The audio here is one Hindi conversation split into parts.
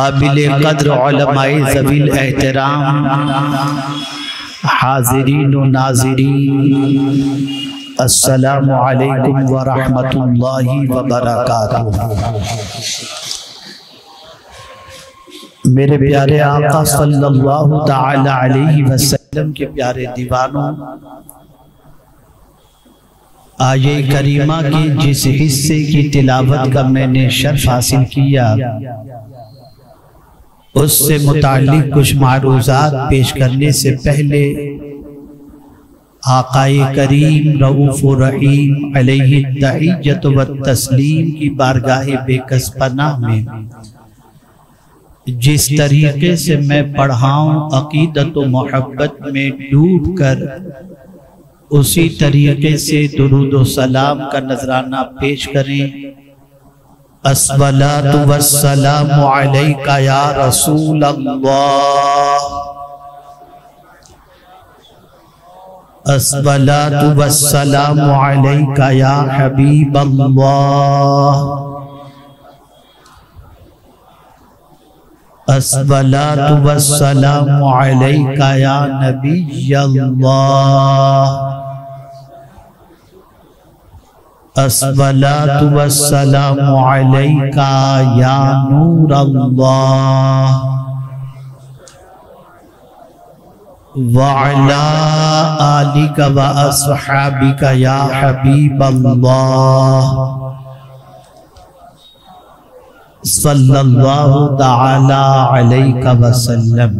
काबिल कद्र उलमाए ज़वील एहतराम हाज़िरीन व नाज़िरीन, अस्सलामु अलैकुम व रहमतुल्लाहि व बरकातहू। मेरे प्यारे आका सल्लल्लाहु तआला अलैहि वसल्लम के प्यारे दीवानों, आये करीमा के जिस हिस्से की तिलावत का मैंने शर्फ हासिल किया, उससे मुताल्लिक कुछ मारूज़ात पेश करने से पहले आकाए करीम रऊफ़ व रहीम अलैहि तहिय्यत व तस्लीम की बारगाहे बेकस पनाह में जिस तरीके से मैं पढ़ाऊँ, अक़ीदत व मोहब्बत में डूब कर उसी तरीके से दुरूद व सलाम का नजराना पेश करें। अस्सलातु वस्सलामु अलैका या रसूल अल्लाह, अस्सलातु वस्सलामु अलैका या हबीब अल्लाह, अस्सलातु वस्सलामु अलैका या नबी अल्लाह, अस्सलातु वस्सलामु अलैका या नूर अल्लाह, वअला आलिका व अस्हाबिका या हबीब अल्लाह, सल्लल्लाहु तआला अलैका वसल्लम।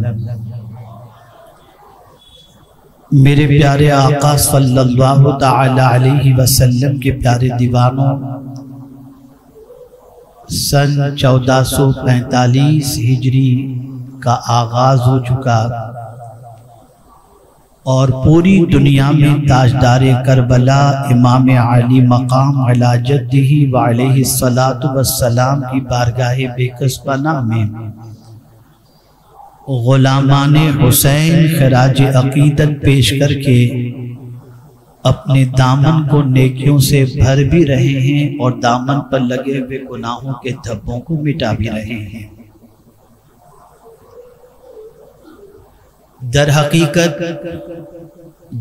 मेरे प्यारे आका सल्लल्लाहु तआला अलैहि वसल्लम के प्यारे दीवानों, सन 1445 हिजरी का आगाज हो चुका और पूरी दुनिया में ताजदारे करबला इमाम आली मकाम अला जद्दिही व अलैहि सलातु व सलाम की बारगाहे बेकस पनाह में गुलामाने हुसैन खराज अकीदत पेश करके अपने दामन को नेकियों से भर भी रहे हैं और दामन पर लगे हुए गुनाहों के धब्बों को मिटा भी रहे हैं। दर हकीकत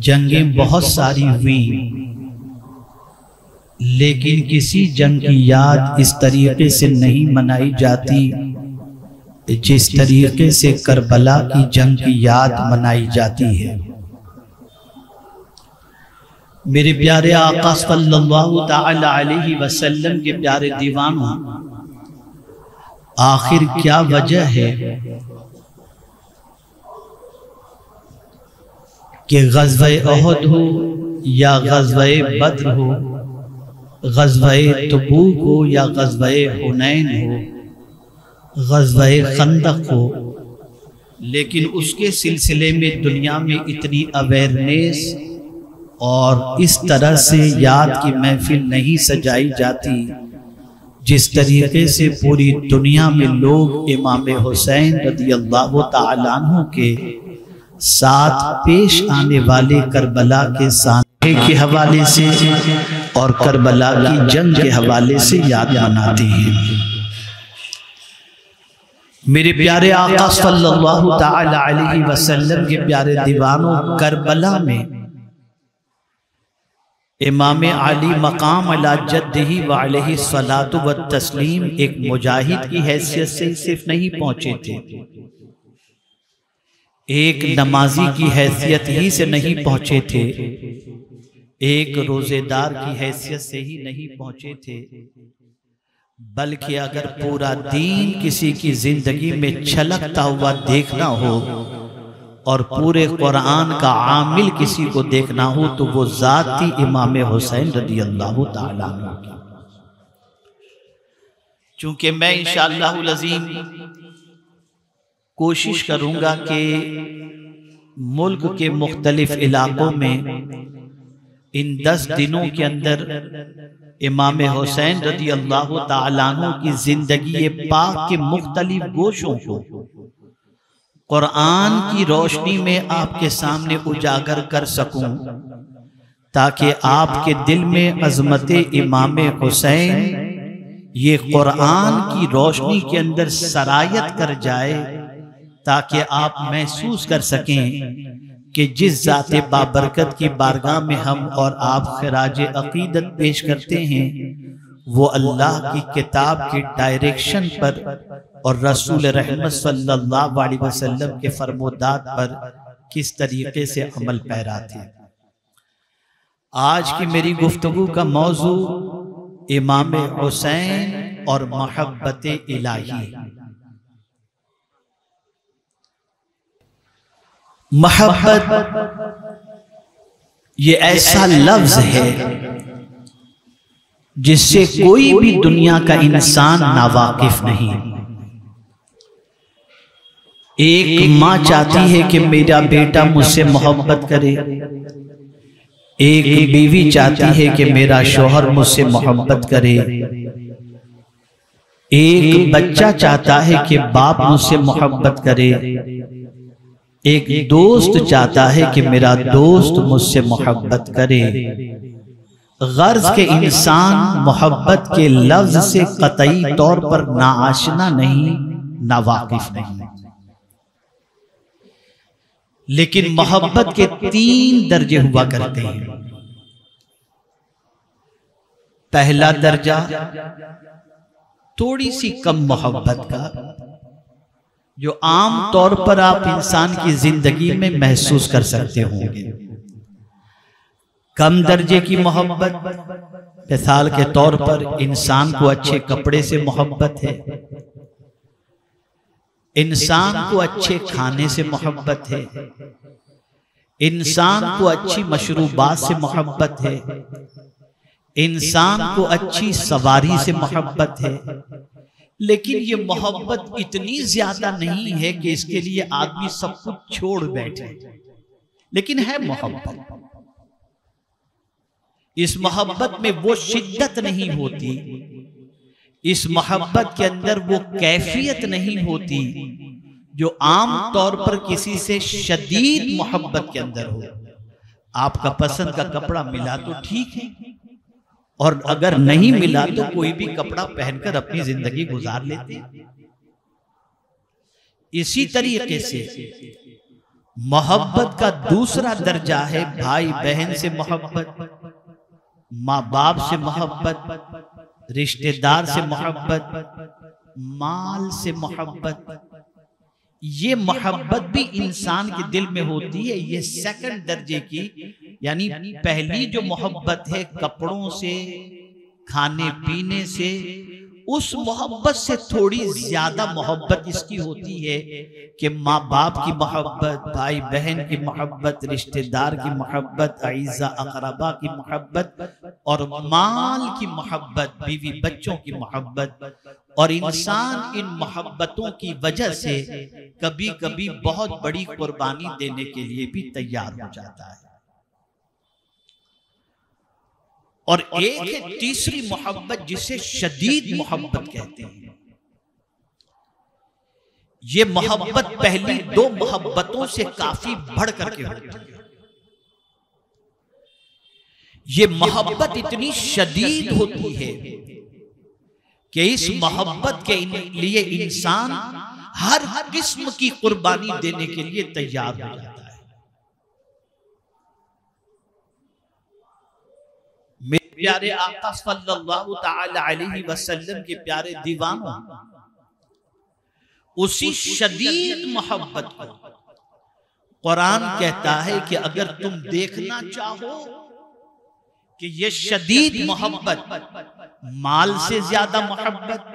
जंगें बहुत सारी हुई, लेकिन किसी जंग की याद इस तरीके से नहीं मनाई जाती जिस तरीके से करबला की जंग की याद मनाई जाती है। मेरे प्यारे आका सल्लल्लाहु तआला अलैहि वसल्लम के प्यारे दीवानों, आखिर क्या वजह है कि ग़ज़वे ओहद हो या ग़ज़वे बद्र हो, ग़ज़वे तबूक हो या ग़ज़वे हुनैन हो, ग़ज़वे खंदक हो, लेकिन उसके सिलसिले में दुनिया में इतनी अवेयरनेस और इस तरह से याद की महफिल नहीं सजाई जाती जिस तरीके से पूरी दुनिया में लोग इमाम हुसैन रदियल्लाहु तआला अन्हु के साथ पेश आने वाले करबला के साने के हवाले से और करबला की जंग के हवाले से याद मनाते हैं। मेरे प्यारे आका सल्लल्लाहु तआला अलैहि वसल्लम के प्यारे दीवानों, करबला में इमाम आली मकाम अला जद्दिही व अलैहि सलातु व तस्लीम एक मुजाहिद की हैसियत से सिर्फ नहीं पहुंचे थे, एक नमाजी की हैसियत ही से नहीं पहुंचे थे, एक रोजेदार की हैसियत से ही नहीं पहुंचे थे, बल्कि अगर पूरा दीन किसी की जिंदगी में छलकता हुआ देखना हो और पूरे कुरान का आमिल किसी को देखना हो तो वो जात थी इमाम हुसैन रदियल्लाहु ताला। चूंकि मैं इंशाअल्लाहुल अज़ीम कोशिश करूंगा कि मुल्क के मुख्तलिफ इलाकों में इन 10 दिनों के अंदर इमाम हुसैन रदियल्लाहु ताला अन्हु की जिंदगी पाक के मुख्तलिफ गोशों को कुरान की रोशनी में आपके सामने उजागर कर सकूं, ताकि आपके दिल में अजमत इमाम हुसैन ये कुरान की रोशनी के अंदर सरायत कर जाए, ताकि आप महसूस कर सकें कि जिस जाते बाबरकत की बारगाह में हम और आप खिराज अकीदत पेश करते हैं, वो अल्लाह की किताब के डायरेक्शन पर और रसूल रहमत सल्लल्लाहु अलैहि वसल्लम के फरमोदात पर किस तरीके से अमल पैरा थे। आज की मेरी गुफ्तगू का मौजू इमाम हुसैन और मोहब्बत इलाही। मोहब्बत ये ऐसा लफ्ज है जिससे कोई भी दुनिया का इंसान नावाकिफ नहीं। एक माँ चाहती है कि मेरा बेटा मुझसे मोहब्बत करे, एक बीवी चाहती है कि मेरा शौहर मुझसे मोहब्बत करे, एक बच्चा चाहता है कि बाप मुझसे मोहब्बत करे, एक दोस्त चाहता है कि मेरा दोस्त मुझसे मोहब्बत करे। गर्ज के इंसान मोहब्बत के लफ्ज से कतई तौर पर नाआशना नहीं, नावाकिफ नहीं। लेकिन मोहब्बत के तीन दर्जे हुआ करते हैं। पहला दर्जा थोड़ी सी कम मोहब्बत का, जो आम तौर पर आप इंसान की जिंदगी में महसूस कर सकते होंगे। कम दर्जे की मोहब्बत, मिसाल के तौर पर इंसान को अच्छे कपड़े से मोहब्बत है, इंसान को अच्छे खाने से मोहब्बत है, इंसान को अच्छी मशरूबात से मोहब्बत है, इंसान को अच्छी सवारी से मोहब्बत है। लेकिन ये मोहब्बत इतनी ज्यादा नहीं है कि इसके लिए आदमी सब कुछ छोड़ बैठे, लेकिन है मोहब्बत। इस मोहब्बत में वो शिद्दत नहीं होती, इस मोहब्बत के अंदर वो कैफियत नहीं होती जो आम तौर पर किसी से शदीद मोहब्बत के अंदर हो। आपका पसंद का कपड़ा मिला तो ठीक है, और अगर नहीं मिला तो कोई भी कपड़ा पहनकर अपनी जिंदगी गुजार लेते हैं। इसी तरीके से मोहब्बत का दूसरा दर्जा है भाई बहन से मोहब्बत, माँ बाप से मोहब्बत, रिश्तेदार से मोहब्बत, माल से मोहब्बत। ये मोहब्बत भी इंसान के दिल में होती है। ये सेकंड दर्जे की, यानी पहली जो मोहब्बत है कपड़ों से, खाने पीने से, उस मोहब्बत से थोड़ी ज्यादा मोहब्बत इसकी होती है कि माँ बाप की मोहब्बत, भाई बहन की मोहब्बत, रिश्तेदार की मोहब्बत, अईजा अकरबा की मोहब्बत, और माल की मोहब्बत, बीवी बच्चों की मोहब्बत। और इंसान इन मोहब्बतों की वजह से कभी कभी बहुत बड़ी कुर्बानी देने के लिए भी तैयार हो जाता है। और एक है तीसरी मोहब्बत जिसे शदीद मोहब्बत कहते हैं। ये मोहब्बत पहली दो मोहब्बतों से काफी बढ़ करके होती है। ये मोहब्बत इतनी शदीद होती है कि इस मोहब्बत के लिए इंसान हर किस्म की कुर्बानी देने के लिए तैयार हो जाता है। प्यारे आका सल्लल्लाहु ताला अलैहि वसल्लम के प्यारे दीवानों, उसी शदीद मोहब्बत को कुरान कहता है कि अगर तुम देखना चाहो कि ये शदीद मोहब्बत, माल से ज्यादा मोहब्बत,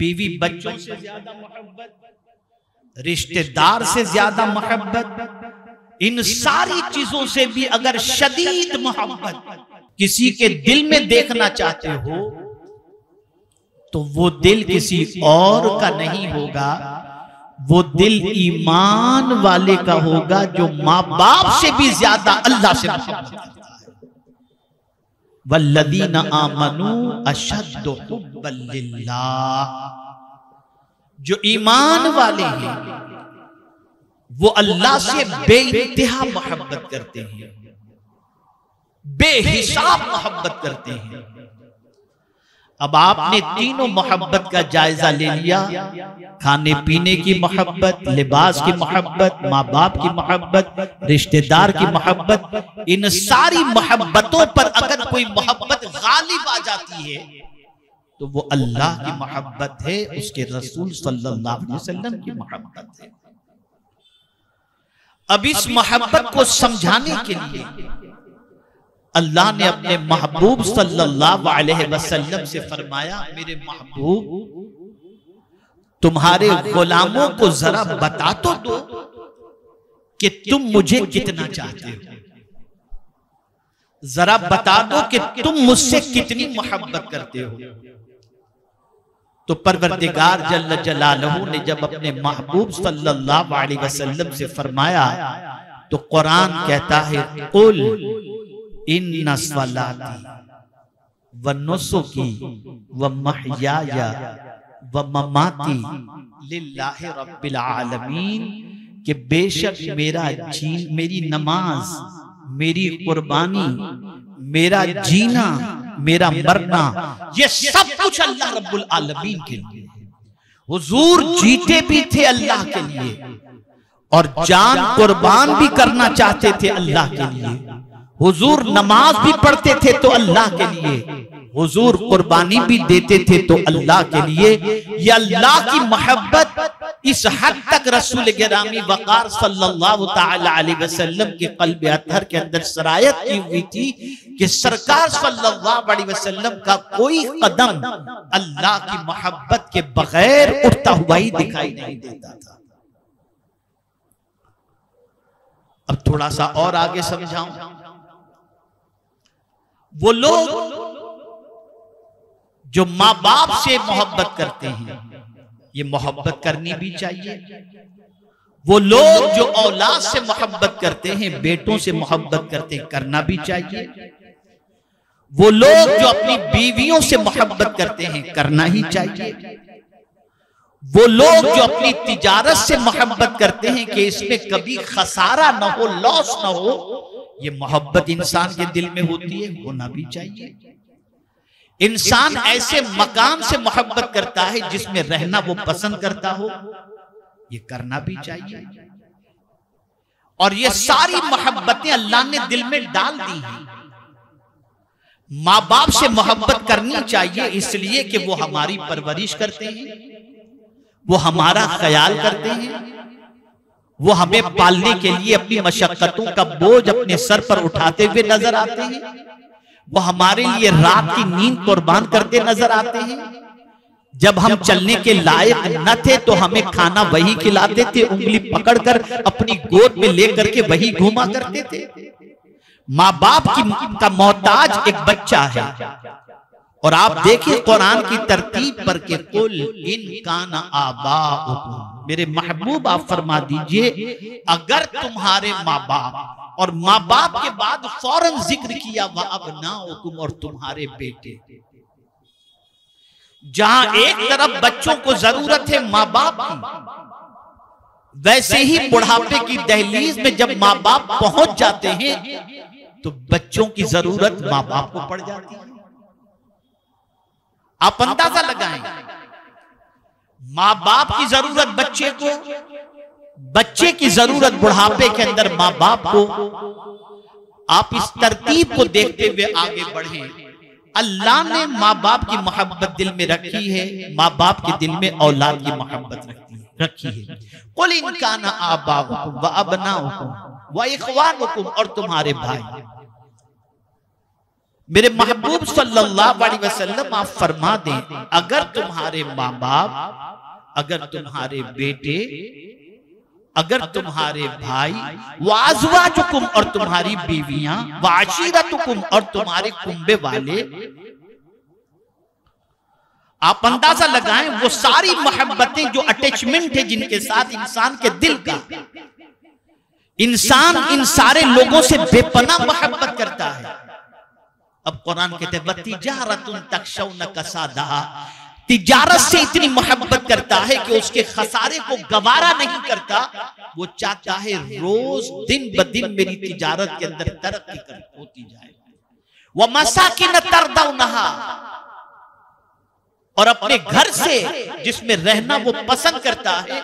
बीवी बच्चों से ज्यादा मोहब्बत, रिश्तेदार से ज्यादा मोहब्बत, इन सारी चीजों से भी अगर शदीद मोहब्बत किसी के दिल में देखना चाहते हो, तो वो दिल किसी और का नहीं होगा, वो दिल ईमान वाले का होगा जो माँ बाप से भी ज्यादा अल्लाह से मोहब्बत करता है। वल्लदीना आमनू अशद्दु हुब्बन लिल्लाह, जो ईमान वाले हैं वो अल्लाह से बेइंतहा मोहब्बत करते हैं, बेहिसाब मोहब्बत करते हैं। अब आपने तीनों मोहब्बत का जायजा ले लिया, खाने पीने की मोहब्बत, लिबास की मोहब्बत, माँ बाप की मोहब्बत, रिश्तेदार की मोहब्बत। इन सारी मोहब्बतों पर अगर कोई मोहब्बत गालिब आ जाती है तो वो अल्लाह की मोहब्बत है, उसके रसूल सल्लल्लाहु अलैहि वसल्लम की मोहब्बत है। अब इस मोहब्बत को समझाने के लिए अल्लाह ने अपने महबूब सल्लल्लाहु अलैहि वसल्लम से फरमाया, मेरे महबूब तुम्हारे गुलामों को जरा बता तो दो कि तुम मुझे कितना चाहते हो, जरा बता दो कि तुम मुझसे कितनी मोहब्बत करते हो। तो परवरदिगार जल्ल जलालहू ने जब अपने महबूब सल्लल्लाहु अलैहि वसल्लम से फरमाया तो कुरान कहता है, कुल इन्ना सलाती व नुसुकी व महयाया व ममाती लिल्लाहि रब्बिल आलमीन, के बेशक मेरा जीन, मेरी नमाज, मेरी कुर्बानी, मेरा जीना, मेरा मरना, ये सब कुछ अल्लाह रब्बुल आलमीन के लिए। हुजूर जीते भी थे अल्लाह के लिए और जान कुर्बान भी करना चाहते थे अल्लाह के लिए। हुजूर नमाज भी पढ़ते थे तो अल्लाह के लिए, हुजूर कुर्बानी भी देते थे तो अल्लाह के लिए। ये अल्लाह की मोहब्बत इस हद तक रसूल गिरामी वक़ार सल्लल्लाहु ताला अलैहि वसल्लम के क़ल्ब अतहर के अंदर सरायत की हुई थी कि सरकार सल्लल्लाहु अलैहि वसल्लम का कोई कदम अल्लाह की मोहब्बत के बगैर उठता हुआ ही दिखाई नहीं देता था। अब थोड़ा सा और आगे समझाऊं, वो लोग जो माँ बाप से मोहब्बत करते हैं, ये मोहब्बत करनी भी चाहिए। वो लोग जो औलाद से मोहब्बत करते हैं, बेटों से मोहब्बत करते हैं, करना भी चाहिए। वो लोग जो अपनी बीवियों से मोहब्बत करते हैं, करना ही चाहिए। वो लोग जो अपनी तिजारत से मोहब्बत करते हैं कि इसमें कभी खसारा ना हो, लॉस ना हो, ये मोहब्बत इंसान के दिल में होती है, होना भी चाहिए। इंसान ऐसे मकान से मोहब्बत करता है जिसमें रहना वो पसंद करता हो, ये करना भी चाहिए। और ये सारी मोहब्बतें अल्लाह ने दिल में डाल दी हैं। माँ बाप से मोहब्बत करनी चाहिए इसलिए कि वो हमारी परवरिश करते हैं, वो हमारा ख्याल करते हैं, वो हमें पालने के लिए अपनी मशक्कतों का बोझ अपने सर पर उठाते हुए नजर आते हैं, वो हमारे लिए रात की नींद कुर्बान करते नजर आते हैं। जब हम चलने के लायक न थे तो हमें खाना वही खिलाते थे, उंगली पकड़कर अपनी गोद में लेकर के वही घुमा करते थे। माँ बाप का मोहताज एक बच्चा है। और आप देखिए कुरान की तरतीब पर के कुल इन काना आबाउकुम, मेरे महबूब आप फरमा दीजिए अगर तुम्हारे माँ बाप, और माँ बाप के बाद फौरन जिक्र किया व अबनाउकुम, और तुम्हारे बेटे। जहां एक तरफ बच्चों को जरूरत है माँ बाप की, वैसे ही बुढ़ापे की दहलीज में जब माँ बाप पहुंच जाते हैं तो बच्चों की जरूरत माँ बाप को पड़ जाती है। आप अंदाजा लगाएं, माँ बाप की जरूरत बच्चे को, बच्चे की जरूरत बुढ़ापे के अंदर माँ बाप को। आप इस तरतीब को देखते हुए आगे बढ़े। अल्लाह ने माँ बाप की मोहब्बत दिल में रखी है, माँ बाप के दिल में औलाद की मोहब्बत रखी है। कुल इन काना आबाउकुम व अबनाउकुम व इखवानुकुम, और तुम्हारे भाई। मेरे महबूब सल्लल्लाहु अलैहि वसल्लम आप फरमा दें अगर तुम्हारे माँ बाप, अगर तुम्हारे बेटे, अगर तुम्हारे भाई, वाज़वाजुकुम, और तुम्हारी बीवियां, वाशीरतुकुम, और तुम्हारे कुंबे वाले। आप अंदाजा लगाएं वो सारी मोहब्बतें जो अटैचमेंट है जिनके साथ इंसान के दिल का, इंसान इन सारे लोगों से बेपनाह मोहब्बत करता है। अब कुरान कहते हैं तिजारतुन तखशौना कसादहा, तिजारत से इतनी मोहब्बत करता है कि उसके खसारे को गवारा नहीं करता। वो चाहता है रोज दिन ब दिन मेरी तिजारत के अंदर तरक्की होती जाए। वह मसाकिन तरदौनहा, और अपने घर से जिसमें रहना वो पसंद करता है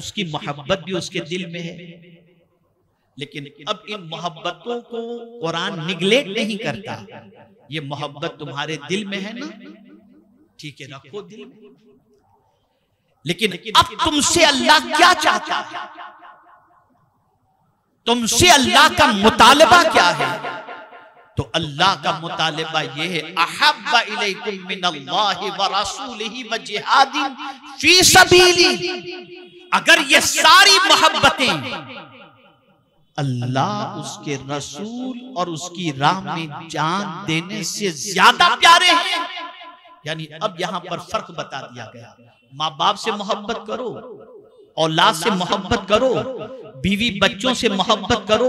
उसकी मोहब्बत भी उसके दिल में है। लेकिन अब इन मोहब्बतों को कुरान निगलेक्ट नहीं करता। ये मोहब्बत तुम्हारे दिल में है ना, ठीक है, रखो दिल में। लेकिन अब तुमसे अल्लाह क्या चाहता है, तुमसे अल्लाह का मुतालबा क्या है? तो अल्लाह का मुतालबा यह है, अहब्बा इलैकुम मिनल्लाहि व रसूलिही व जिहादिन फी सबीली। अगर ये सारी मोहब्बतें अल्लाह, उसके रसूल और उसकी राह में जान देने से ज्यादा प्यारे हैं, यानी अब यहाँ पर फर्क बता दिया गया। माँ बाप से मोहब्बत करो, औलाद से मोहब्बत करो, बीवी बच्चों से मोहब्बत करो,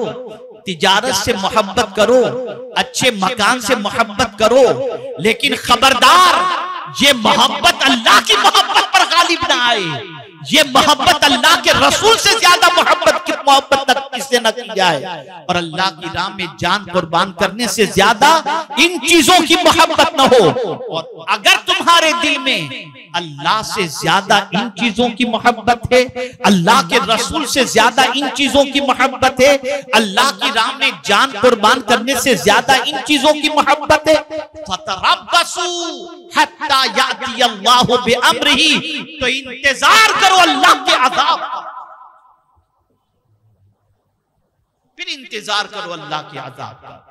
तिजारत से मोहब्बत करो, अच्छे मकान से मोहब्बत करो, लेकिन खबरदार ये मोहब्बत अल्लाह की मोहब्बत पर गालिब ना आए। ये मोहब्बत अल्लाह के रसूल से ज्यादा मोहब्बत किससे न की जाए, और अल्लाह की राह में जान कुर्बान करने से ज्यादा इन चीजों की मोहब्बत न हो। और अगर तुम्हारे दिल में अल्लाह से ज्यादा इन चीजों की मोहब्बत है, अल्लाह के रसूल से ज्यादा इन चीजों की मोहब्बत है, अल्लाह की राह में जान कुर्बान करने से ज्यादा इन चीजों की मोहब्बत है, फतरब्बसू हत्ता याती अल्लाहु बिअम्रिही, तो इंतजार करो अल्लाह के अज़ाब का, फिर इंतजार करो अल्लाह के अज़ाब का।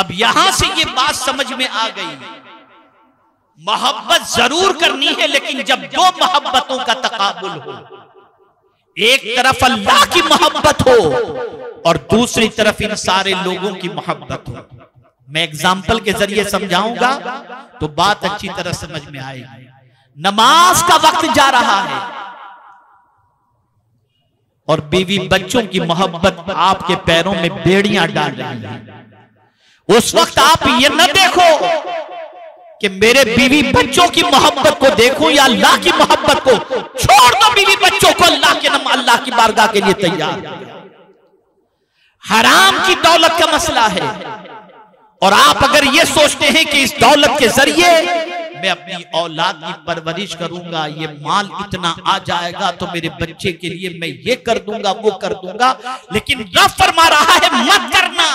अब यहां से ये बात समझ में आ गई, मोहब्बत जरूर करनी है, लेकिन जब दो मोहब्बतों का तकाबुल हो, एक तरफ अल्लाह की मोहब्बत हो और दूसरी तरफ इन सारे लोगों की मोहब्बत हो। मैं एग्जाम्पल के जरिए समझाऊंगा तो बात अच्छी तरह समझ में आएगी। नमाज का वक्त जा रहा है और बीवी बच्चों की मोहब्बत आपके पैरों में बेड़ियां डाल रही है। उस वक्त आप ये न देखो कि मेरे बीवी बच्चों की मोहब्बत को देखो या अल्लाह की मोहब्बत को, छोड़ दो बीवी बच्चों को, अल्लाह की बारगाह के लिए तैयार। हराम की दौलत का मसला है और आप अगर ये सोचते हैं कि इस दौलत के जरिए मैं अपनी औलाद की परवरिश करूंगा, ये माल इतना आ जाएगा तो मेरे बच्चे के लिए मैं ये कर दूंगा, वो कर दूंगा, लेकिन रब फरमा रहा है मत करना।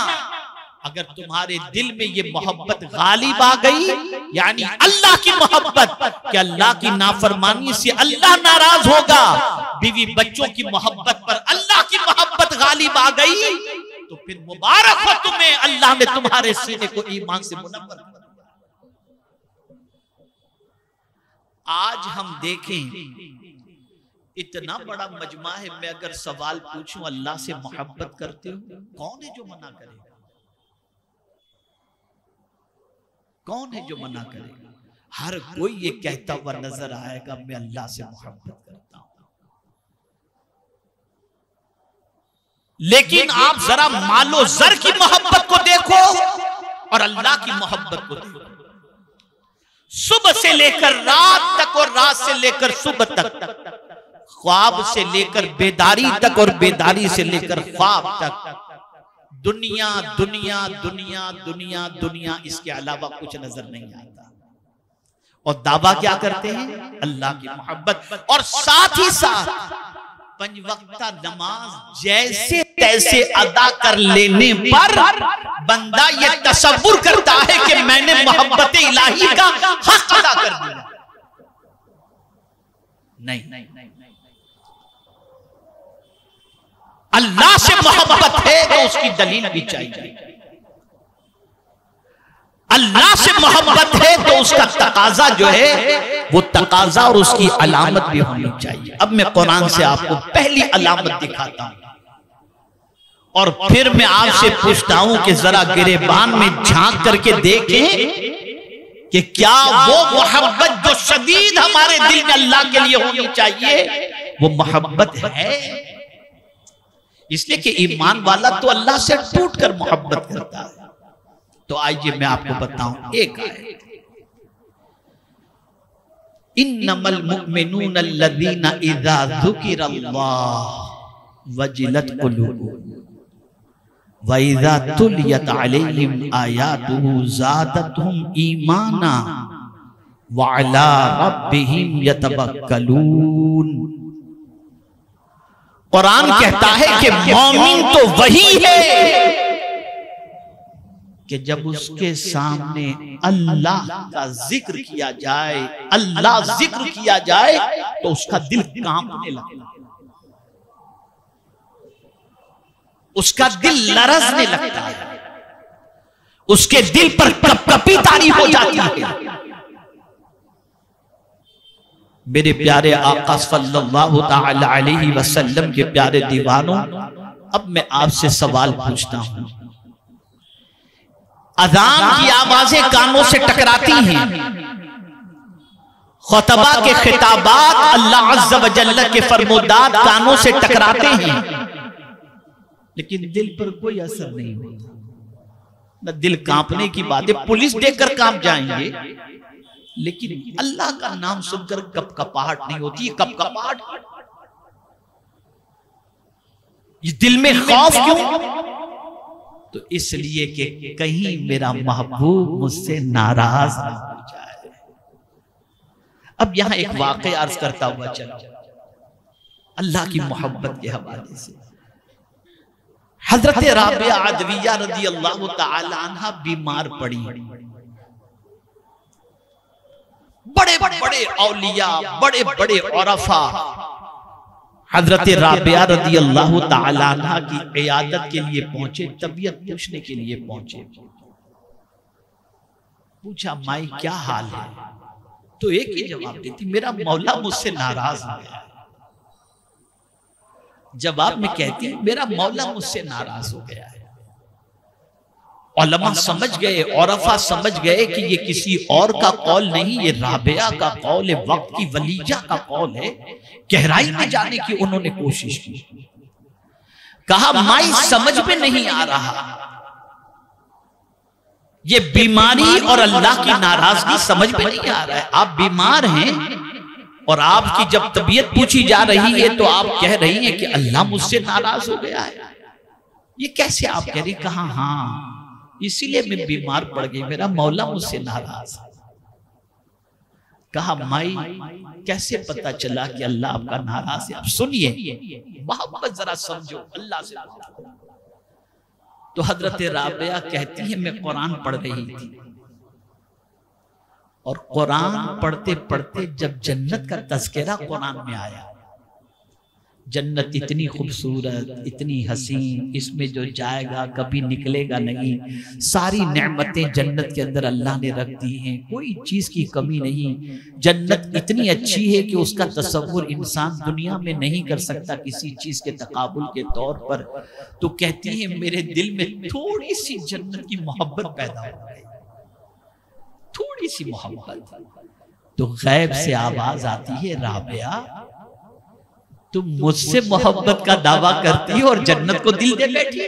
अगर तुम्हारे दिल में ये मोहब्बत गालिब आ गई, यानी अल्लाह की मोहब्बत, कि अल्लाह की नाफरमानी से अल्लाह नाराज होगा, बीवी बच्चों की मोहब्बत पर अल्लाह की मोहब्बत गालिब आ गई, तो फिर मुबारक हो तुम्हें, अल्लाह ने तुम्हारे सीने को ईमान से मुनव्वर कर दिया। आज हम देखें इतना बड़ा मजमा है, मैं अगर सवाल पूछूं अल्लाह से मोहब्बत करते हो, कौन है जो मना करेगा? कौन है जो मना करेगा? हर कोई ये कहता हुआ नजर आएगा मैं अल्लाह से मोहब्बत करता हूं। लेकिन आप जरा मालो जर की मोहब्बत को देखो और अल्लाह की मोहब्बत को देखो। सुबह से लेकर रात तक और रात से लेकर सुबह तक, ख्वाब से लेकर बेदारी तक और बेदारी से लेकर ख्वाब तक, दुनिया दुनिया दुनिया दुनिया दुनिया, इसके अलावा कुछ नजर नहीं आता। और दावा क्या करते हैं? अल्लाह की मोहब्बत। और साथ ही साथ पंज वक्ता नमाज जैसे तैसे अदा कर लेने पर बंदा ये तसव्वुर करता है कि मैंने मोहब्बत इलाही का हक अदा कर दिया। नहीं, अल्लाह से मोहब्बत है तो उसकी दलील भी चाहिए, अल्लाह से मोहब्बत है तो उसका तकाजा जो है वो तकाजा और उसकी अलामत भी होनी चाहिए। अब मैं कुरान से आपको पहली अलामत दिखाता हूं और फिर मैं आपसे पूछता हूं कि जरा गिरेबान में झांक करके देखें कि क्या वो मोहब्बत जो शदीद हमारे दिल में अल्लाह के लिए होनी चाहिए वो मोहब्बत है। इसलिए कि ईमान वाला तो अल्लाह से टूट कर मोहब्बत करता है। तो आइए मैं आपको बताऊं एक आयत, इन्नमल मुमिनून अल्लज़ीना इज़ा ज़ुकिरल्लाह वजिलत कुलूबुहुम, वइज़ा तुलियत अलैहिम आयातुहु ज़ादतहुम ईमाना व अला रब्बिहिम यतवक्कलून। कुरान कहता है कि मोमिन तो वही है कि जब उसके सामने अल्लाह का जिक्र किया जाए, अल्लाह जिक्र किया जाए तो उसका दिल कांपने लगता है, उसका दिल लरसने लगता है, उसके दिल पर कपकपी तारी हो जाती है। मेरे प्यारे आका सल्लल्लाहु तआला अलैहि वसल्लम के प्यारे दीवानों, अब मैं आपसे सवाल पूछता हूं। अजान की आवाजें कानों से टकराती हैं, खुतबा के खिताबात अल्लाह अज़्ज़ा व जल्ल के फरमुदात कानों से टकराते हैं, लेकिन दिल पर कोई असर नहीं होता, न दिल कांपने की बातें। पुलिस देखकर कांप जाएंगे, लेकिन अल्लाह का नाम सुनकर कपकपाहट नहीं होती। कपकपाहट ये दिल में खौफ क्यों? तो इसलिए कि कहीं मेरा महबूब मुझसे नाराज ना हो जाए। अब यहां एक वाकया अर्ज करता हुआ चला, अल्लाह की मोहब्बत के हवाले से। हजरत राबिया अदविया रज़ियल्लाहु ताला अन्हा बीमार पड़ी। बड़े बड़े औलिया, बड़े बड़े औरफा हजरत राबिया रज़ियल्लाहु ताला अन्हा की इयादत के लिए पहुंचे, तबीयत पूछने के लिए पहुंचे। पूछा, माई क्या हाल है? तो एक ही जवाब देती, मेरा मौला मुझसे नाराज हो गया। जवाब में कहती, मेरा मौला मुझसे नाराज हो गया है। उलमा समझ गए, औरफा समझ गए कि ये किसी और का कौल नहीं, ये राबिया का कौल है, वक्त की वलीजा का कौल है। गहराई में जाने की उन्होंने कोशिश की। कहा, माई समझ में नहीं आ रहा, ये बीमारी और अल्लाह की नाराजगी समझ में नहीं आ रहा है। आप बीमार हैं और आपकी जब तबीयत पूछी जा रही है तो आप कह रही हैं कि अल्लाह मुझसे नाराज हो गया है, ये कैसे आप कह रही? कहा, हाँ, इसीलिए मैं बीमार पड़ गई, मेरा मौला मुझसे नाराज है। कहा, माई कैसे पता चला कि अल्लाह आपका नाराज है? आप सुनिए, मोहब्बत जरा समझो, अल्लाह से। तो हजरत राबिया कहती है, मैं कुरान पढ़ रही थी और कुरान पढ़ते पढ़ते जब जन्नत का तज़किरा कुरान में आया, जन्नत इतनी खूबसूरत, इतनी हसीन, इसमें जो जाएगा कभी निकलेगा नहीं, सारी नेमतें जन्नत के अंदर अल्लाह ने रख दी हैं, कोई चीज़ की कमी नहीं। जन्नत इतनी अच्छी है कि उसका तसव्वुर इंसान दुनिया में नहीं कर सकता किसी चीज़ के तकाबुल के तौर पर। तो कहती है, मेरे दिल में थोड़ी सी जन्नत की मोहब्बत पैदा हो गई, थोड़ी सी मोहब्बत। तो गैब से आवाज आती है, राबिया तुम मुझसे मोहब्बत का दावा करती हो और जन्नत को दिल दे बैठी,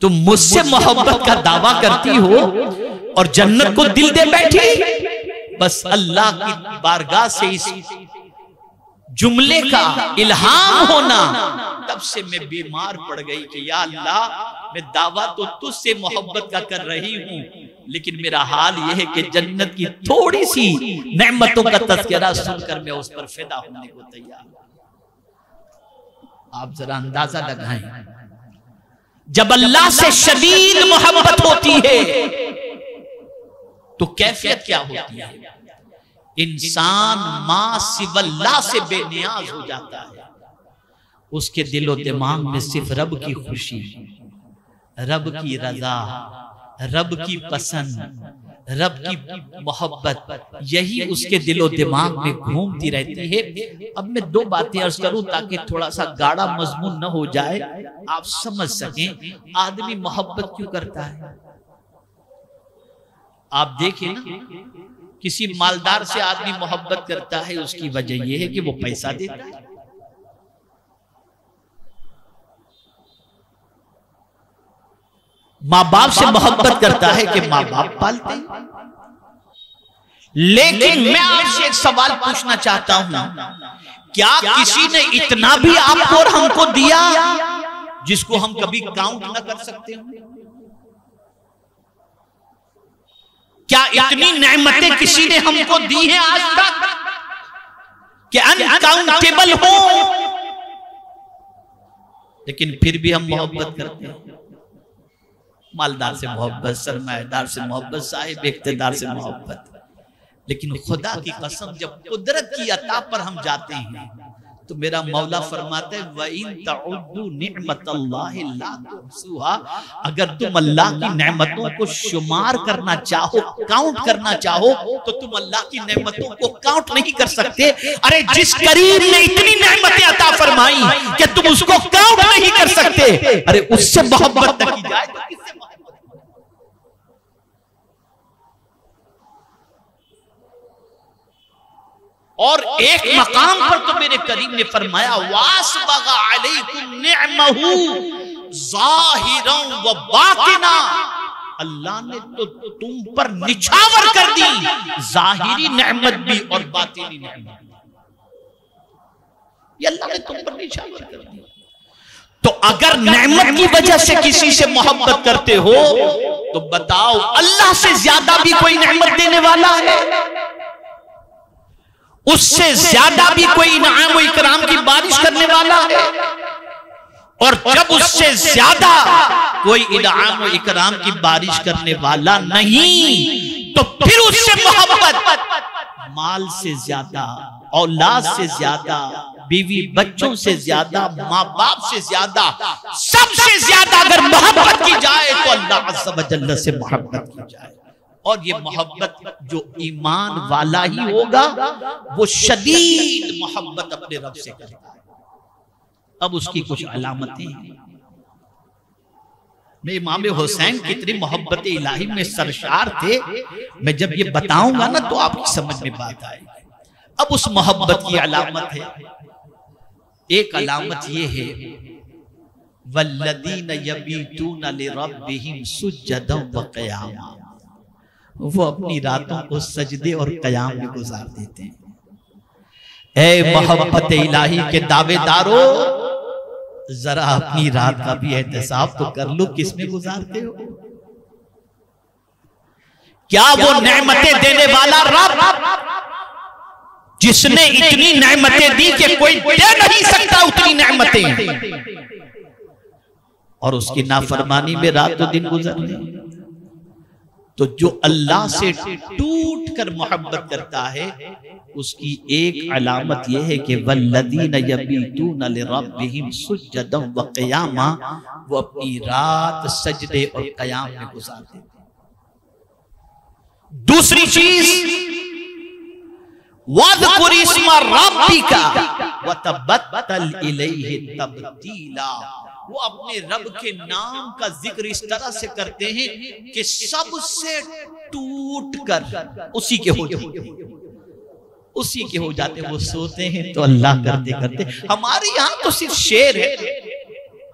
तुम मुझसे मोहब्बत का दावा करती हो और जन्नत को दिल दे बैठी। बस अल्लाह की बारगाह से इस जुमले का इल्हाम होना, तब से मैं बीमार पड़ गई कि या अल्लाह, मैं दावा तो तुझसे मोहब्बत का कर रही हूं, लेकिन मेरा हाल यह है कि जन्नत की थोड़ी सी नेमतों का तज़किरा सुनकर मैं उस पर फिदा होने को तैयार हूं। आप जरा अंदाजा लगाएं, जब अल्लाह से शदीद मोहब्बत होती है तो कैफियत क्या होती है? इंसान मां सिवल्लाह से बेनियाज हो जाता है, उसके दिलो दिमाग में सिर्फ रब की खुशी, रब की रजा, रब की पसंद, रब की मोहब्बत, यही उसके दिलो दिमाग में घूमती रहती है। अब मैं दो बातें अर्ज करूं ताकि थोड़ा सा गाढ़ा मजमून न हो जाए, आप समझ सकें आदमी मोहब्बत क्यों करता है। आप देखें ना, किसी मालदार से आदमी मोहब्बत करता है, उसकी वजह यह है कि वो पैसा देता है। माँ बाप से मोहब्बत करता है कि माँ बाप पालते हैं। लेकिन मैं आपसे एक सवाल पूछना चाहता हूं, क्या किसी ने इतना भी आपको और हमको दिया जिसको हम कभी काउंट ना कर सकते हों। क्या इतनी नेमतें किसी ने हमको दी है आज तक कि अनकाउंटेबल हो, लेकिन फिर भी हम मोहब्बत करते हैं। मालदार से मोहब्बत, सरमाएदार से मोहब्बत, साहिब इख्तेदार से मोहब्बत, लेकिन खुदा की कसम जब कुदरत की अता पर हम जाते हैं तो मेरा मौला फरमाते हैं वइन तउद्दू निअमतल्लाहि ला तुहसूहा, अगर तुम अल्लाह की नेमतों को शुमार करना चाहो, काउंट करना चाहो तो तुम अल्लाह की नेमतों को काउंट नहीं कर सकते। अरे जिस करीम ने इतनी नेमतें अता फरमाई कि तुम उसको काउंट नहीं कर सकते, अरे उससे मोहब्बत न की जाए तो किससे मोहब्बत? और एक मकाम पर तो मेरे करीम ने फरमाया वासबगा अलैकुम निअमहु ज़ाहिरन व बातिना, अल्लाह ने तो तुम पर निछावर कर दी जाहिरी नेमत भी और बातिनी नेमत भी, अल्लाह ने तुम पर निछावर कर दी। तो अगर नेमत की वजह से किसी से मोहब्बत करते हो तो बताओ अल्लाह से ज्यादा भी कोई नेमत देने वाला है? उससे ज्यादा भी कोई इनाम व इकराम की बारिश करने वाला है? और जब उससे ज्यादा कोई इनाम व इकराम की बारिश करने वाला नहीं तो फिर उससे मोहब्बत माल से ज्यादा, औलाद से ज्यादा, बीवी बच्चों से ज्यादा, माँ बाप से ज्यादा, सबसे ज्यादा अगर मोहब्बत की जाए तो अल्लाह अज़्ज़ा व जल्ल से मोहब्बत की जाए। और ये मोहब्बत जो ईमान वाला ही होगा वो शदीद मोहब्बत अपने रब से करेगा। अब उसकी कुछ अलामतें हैं। मैं इमाम हुसैन कितनी मोहब्बत इलाही में सरशार थे, मैं जब ये बताऊंगा ना तो आपकी समझ में बात आएगी। अब उस मोहब्बत की अलामत है, एक अलामत ये है वल्लदीन यबीतूना लिरब्बिहिम सुज्जदन व क़ियामा, वो अपनी रातों को सजदे और कयाम में गुजार देते हैं। ऐ मोहब्बत इलाही के दावेदारों, जरा अपनी रात का भी एहतसाब तो कर लो, किसमें गुजारते हो? क्या वो नेमतें देने वाला रब जिसने इतनी नेमतें दी कि कोई दे नहीं सकता उतनी नेमतें, और उसकी नाफरमानी में रातों दिन गुजर रहे? तो जो अल्लाह से टूट कर मोहब्बत करता है उसकी एक अलामत यह है कि वल्लदीन यबीतूना लिरब्बिहिम सुज्जदन व क़ियामा, वो अपनी रात सजदे और क़ियाम में गुजार देते हैं। दूसरी चीज वज़कुर इस्मा रब्बिका व तबत्तल इलैहि तब्तीला, वो अपने रब के नाम का जिक्र इस तरह से करते हैं कि सबसे टूट कर उसी के हो जाते, उसी के हो जाते। वो सोते हैं तो अल्लाह करते करते, हमारे यहाँ तो सिर्फ शेर है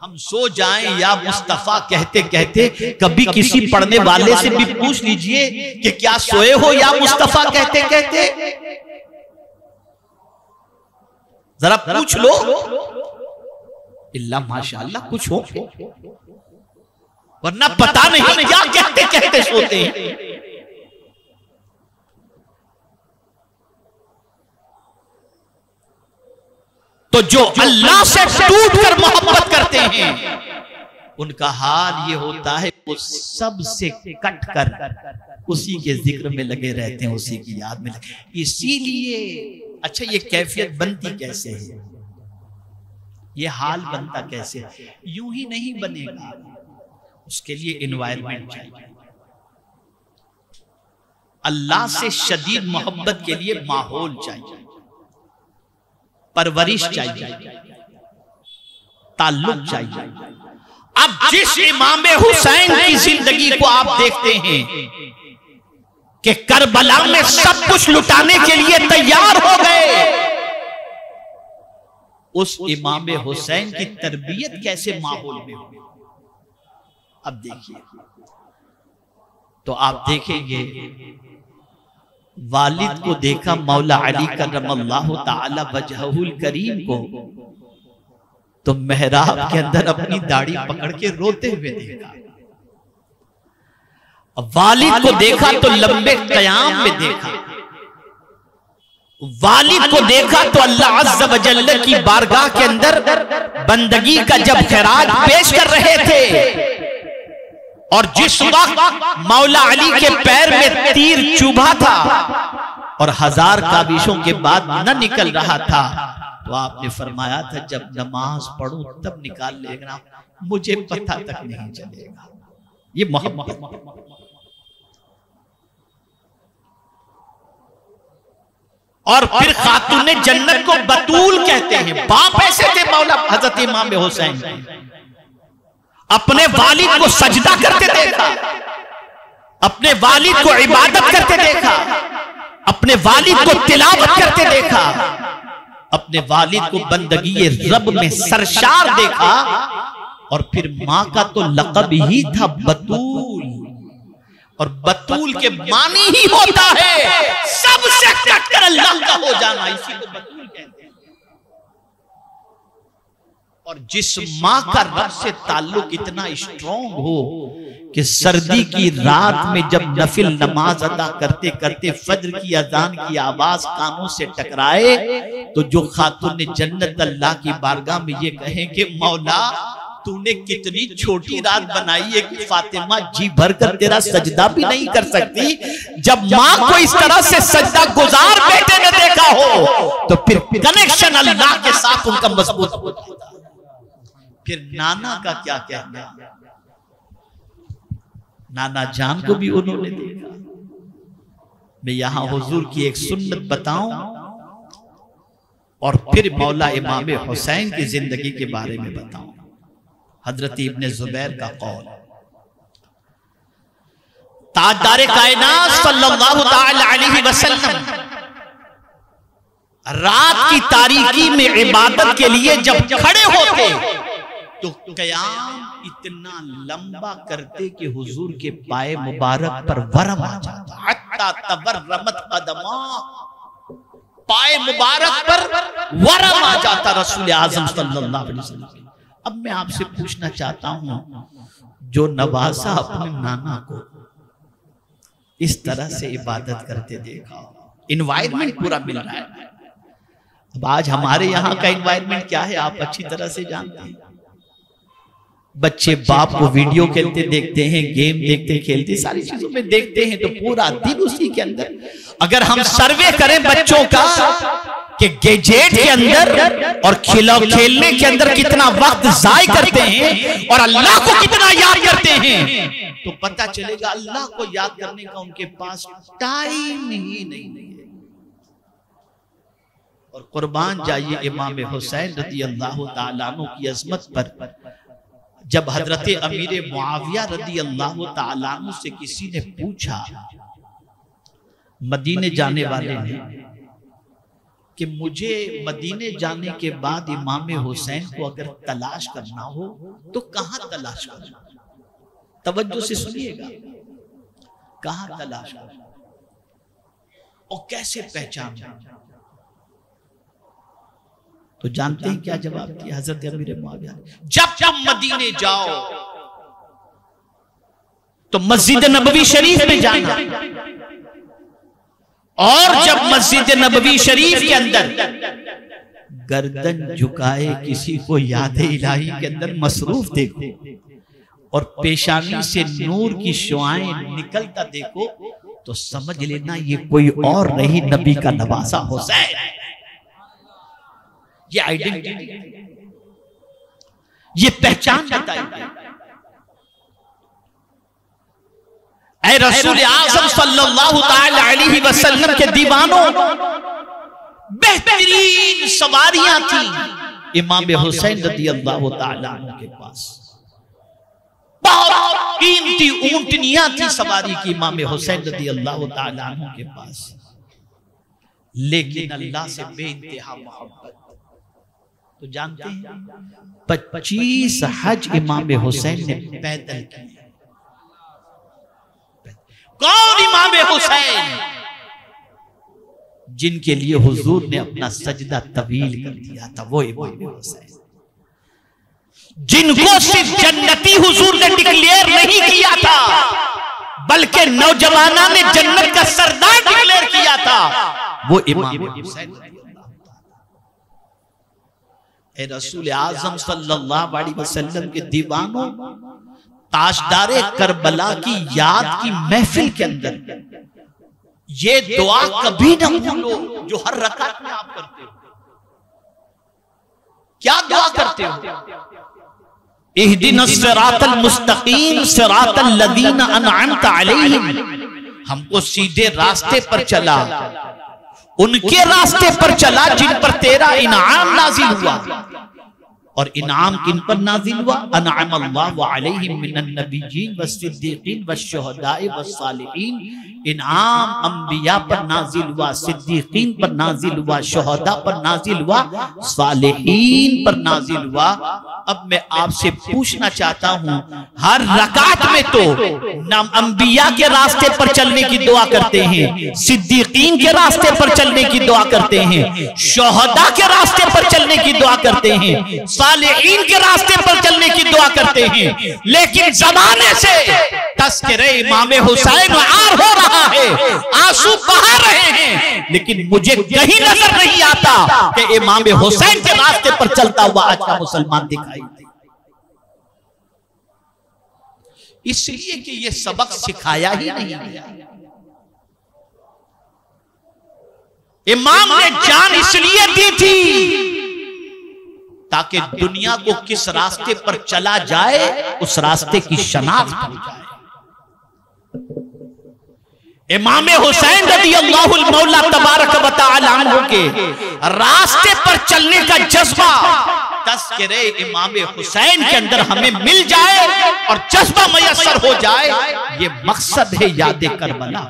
हम सो जाएं या मुस्तफा कहते कहते, कभी किसी पढ़ने वाले से भी पूछ लीजिए कि क्या सोए हो या मुस्तफा कहते कहते, जरा पूछ लो, इल्ला माशाअल्लाह कुछ हो, वरना पता नहीं क्या कहते कहते सोते हैं। तो जो अल्लाह से टूट कर मोहब्बत करते हैं उनका हाल ये होता है वो सबसे कट कर उसी के जिक्र में लगे रहते हैं, उसी की याद में लगे। इसीलिए अच्छा ये कैफियत बनती कैसे है, ये हाल बनता कैसे? यूं ही नहीं बनेगा, उसके लिए एनवायरमेंट चाहिए। अल्लाह से शदीद मोहब्बत के लिए माहौल चाहिए, परवरिश चाहिए, ताल्लुक चाहिए। अब जिस इमाम हुसैन की जिंदगी को आप देखते हैं कि करबला में सब कुछ लुटाने के लिए तैयार हो गए, उस इमाम हुसैन की तरबियत कैसे माहौल में हुई अब देखिए। तो आप देखेंगे वालिद को देखा मौला अली करमल्लाहु ताला वजहुल करीम को, तो मेहराब के अंदर अपनी दाढ़ी पकड़ के रोते हुए देखा, वालिद को देखा तो लंबे कयाम में देखा, वालिद को देखा तो अल्लाह अज़्ज़ा व जल्ल की बारगाह के अंदर बंदगी का जब खैरात पेश कर रहे थे और जिस वक्त मौला अली के पैर में तीर चुभा था और हजार काबिशों के बाद न निकल रहा था, तो आपने फरमाया था जब नमाज पढ़ूं तब निकाल लेना, मुझे पता तक नहीं चलेगा। ये मोहब्बत। और फिर खातूने जन्नत को बतूल कहते हैं। बाप ऐसे थे मौला हजरत इमाम हुसैन, अपने वालिद को सजदा करते देखा, अपने वालिद को इबादत करते देखा, अपने वालिद को तिलावत करते देखा, अपने वालिद को बंदगी रब में सरशार देखा। और फिर माँ का तो लक़ब ही था बतूल, और बतूल के मानी ही होता है सबसे कट्टर अल्लाह का हो जाना, इसी को बतूल कहते हैं। और जिस माँ का रब से ताल्लुक इतना स्ट्रॉन्ग हो कि सर्दी की रात में जब नफिल नमाज अदा करते करते फज्र की अजान की आवाज कानों से टकराए तो जो खातून जन्नत अल्लाह की बारगाह में ये कहे कि मौला तूने कितनी छोटी रात बनाई है कि फातिमा जी भरकर तेरा सजदा भी नहीं कर सकती। जब माँ को इस तरह से सजदा गुजार बेटे ने देखा हो तो फिर कनेक्शन अल्लाह के साथ उनका मजबूत होता है। फिर नाना का क्या कहना, नाना जान को भी उन्होंने देखा। मैं यहाँ हुजूर की एक सुन्नत बताऊं और फिर मौला इमाम हुसैन की जिंदगी के बारे में बताऊं। हजरत इब्ने जुबैर का कौल, ताजदार कायनात सल्लल्लाहु ताला अलैहि वसल्लम रात की तारीकी में इबादत के लिए जब खड़े होते तो कयाम इतना लंबा करते कि हुजूर के पाए मुबारक पर वरम आ जाता। हत्ता तवर्रमत कदमा, पाए मुबारक पर वरम आ जाता रसूल आजम सल्लल्लाहु अलैहि वसल्लम। अब मैं आपसे पूछना चाहता हूं, जो नवासा अपने नाना को इस तरह से इबादत करते देखा, इन्वायरमेंट पूरा मिल रहा है। अब आज हमारे यहां का इन्वायरमेंट क्या है आप अच्छी तरह से जानते हैं। बच्चे बाप को वीडियो खेलते देखते हैं, गेम देखते खेलते सारी चीजों में देखते हैं, तो पूरा दिन उसी के अंदर। अगर हम सर्वे करें बच्चों का कि गैजेट के अंदर और खिलौने खेलने के अंदर कितना वक्त जाय करते हैं और अल्लाह को कितना याद करते हैं, तो पता चलेगा अल्लाह को याद करने का उनके पास टाइम ही नहीं है। और कुर्बान जाइए इमाम हुसैन रज़ी अल्लाह तआला अन्हु की अज़मत पर जब हजरत अमीर मुआविया रज़ी अल्लाह तआला अन्हु से किसी ने पूछा, मदीने जाने वाले ने, कि मुझे मदीने जाने के बाद इमाम हुसैन को अगर तलाश करना हो तो कहां तलाश करना, तवज्जो से सुनिएगा, कहां तलाश करना और कैसे पहचानना। तो जानते हैं क्या जवाब दिया हजरत अमीर मुआविया, जब जब मदीने जाओ तो मस्जिद नबवी शरीफ में जाना, और जब मस्जिद नबवी शरीफ के अंदर गर्दन झुकाए किसी को याद इलाही के अंदर मसरूफ देखो और पेशानी से नूर की शुआएं निकलता देखो तो समझ लेना ये कोई और नहीं, नबी का नवासा हुसैन। ये आइडेंटिटी, ये पहचान बताएगी। रसूल आज़म सल्लल्लाहु ताला अलैहि वसल्लम के दीवानों बेहतरीन सवारियां थी इमाम हुसैन रज़ियल्लाहु ताला अन्हु के पास, बहुत कीमती ऊंटनियां थी सवारी की इमाम हुसैन रज़ियल्लाहु ताला अन्हु के पास। लेकिन अल्लाह से बेइंतहा मोहब्बत, तो जानते हैं 25 हज इमाम हुसैन ने पैदल किए। कौन इमाम हुसैन जिनके लिए हुजूर ने अपना सजदा तवील कर दिया था, वो इमाम हुसैन। जिनको सिर्फ जन्नती हुजूर ने डिक्लेयर नहीं किया था बल्कि नौजवाना ने जन्नत का सरदार डिक्लेयर किया था वो इमाम हुसैन। ए रसूल आजम सल्लल्लाहु अलैहि वसल्लम के दीवानों, ताजदारे करबला की याद की महफिल के अंदर ये दुआ कभी ना भूलो जो हर रकात में आप करते हो। क्या दुआ करते हो? इहदिनस्सिरातल मुस्तकीम सिरातल लदीना अनअमत अलैहिम, हमको सीधे रास्ते पर चला, उनके रास्ते पर चला जिन पर तेरा इनाम नाजिल हुआ। और इनाम किन पर नाजिल हुआ? अनअम अल्लाहु अलैहिम मिनन नबिय्यीन वस्सिद्दीकीन वश्शुहदाए वस्सालिहीन। इनाम अंबिया पर नाजिल हुआ, सिद्दीकीन पर नाजिल हुआ, शुहदा पर नाजिल हुआ, सालिहीन पर नाजिल हुआ। अब मैं आपसे पूछना चाहता हूं, हर रकात में तो नाम अंबिया के रास्ते पर चलने की दुआ करते हैं, सिद्दीकीन के रास्ते पर चलने की दुआ करते हैं, शुहदा के रास्ते पर चलने की दुआ करते हैं, सालिहीन के रास्ते पर चलने की दुआ करते हैं, लेकिन जमाने से तस्करे इमाम हुसैन आर हो रहा है, आंसू बहा रहे हैं, लेकिन मुझे कहीं नजर नहीं आता कि इमाम हुसैन के रास्ते पर चलता हुआ आज का मुसलमान दिखाई दे। इसलिए कि ये सबक सिखाया ही नहीं गया। इमाम ने जान इसलिए दी थी ताकि दुनिया को किस रास्ते पर चला जाए उस रास्ते की शनाख्त हो जाए। इमाम हुसैन रदियल्लाहु मौला तबारक व तआला अन्हु के रास्ते पर चलने का जज्बा तस्करे इमाम हुसैन के अंदर हमें मिल जाए और जज्बा मयसर हो जाए, ये मकसद है याद करबला।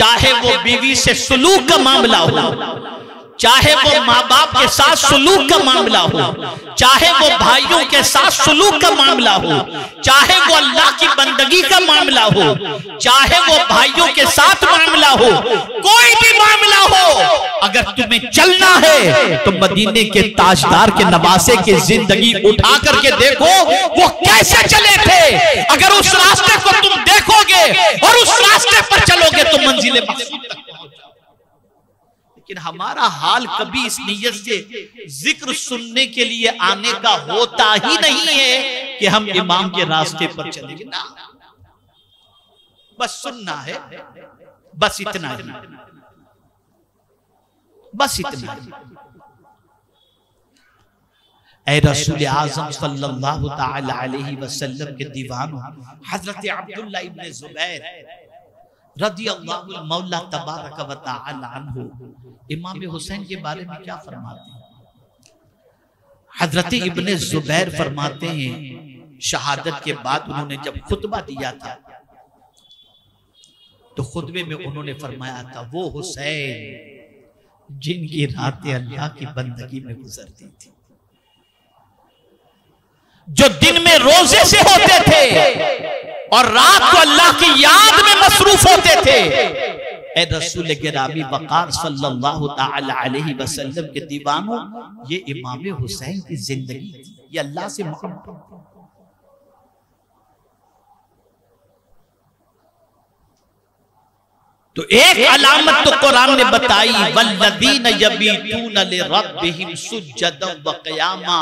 चाहे वो बीवी से सुलूक का मामला हो, चाहे वो माँ बाप के साथ सलूक का मामला हो, चाहे वो भाइयों के साथ सलूक का मामला हो, चाहे वो अल्लाह की बंदगी का मामला हो, चाहे वो भाइयों के साथ मामला हो, कोई भी मामला हो, अगर तुम्हें चलना है तो मदीने के ताजदार के नवासे की जिंदगी उठा करके देखो वो कैसे चले थे। अगर उस रास्ते को तुम देखोगे और उस रास्ते पर चलोगे तो मंजिल मकसूद तक। लेकिन हमारा हाल कभी इस नीयत से जिक्र सुनने के लिए आने का होता ही नहीं है कि हम इमाम के रास्ते पर चलेंगे। ना, बस सुनना है, बस इतना ही, बस इतना ही। ऐ रसूल आजम सल्लल्लाहु तआला अलैहि वसल्लम के दीवान हजरत अब्दुल्ला इब्न जुबैर रदियल्लाहु मौला तबारक व तआला अन्हु इमाम हुसैन के बारे में क्या फरमाते हैं? हजरत इब्ने जुबैर फरमाते हैं, शहादत के बाद उन्होंने जब खुतबा दिया था तो खुतबे में उन्होंने फरमाया था, वो हुसैन जिनकी रातें अल्लाह की बंदगी में गुजरती थी, जो दिन में रोजे से होते थे और रात को अल्लाह की याद में मसरूफ होते थे। ए रसूल गिरामी वक़ार सल्लल्लाहु तआला अलैहि वसल्लम के दीवानों, ये इमाम हुसैन की जिंदगी थी, ये अल्लाह से मोहब्बत। तो एक अलामत तो कुरान ने बताई, वल्लज़ीना यबीतूना लिरब्बिहिम सुज्जदन व क़ियामा,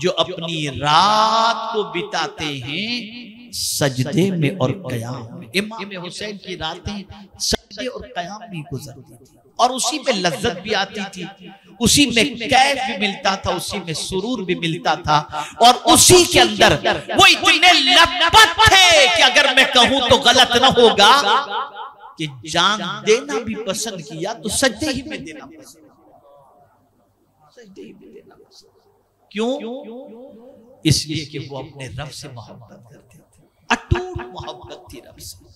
जो अपनी रात को बिताते हैं सजदे में और कयाम में। इमाम हुसैन की रातें सजदे और कयाम में गुजरती थी और उसी में लज्जत भी आती थी, उसी में कैफ भी मिलता था, उसी में सुरूर भी मिलता था और उसी के अंदर वो इतने लपट थे कि अगर मैं कहूं तो गलत ना होगा कि जान देना भी पसंद किया तो सजदे ही में देना पसंद, सजदे ही में देना पसंद। क्यों? इसलिए कि वो अपने रब से मोहब्बत करते थे, अटूट मोहब्बत थी रब से।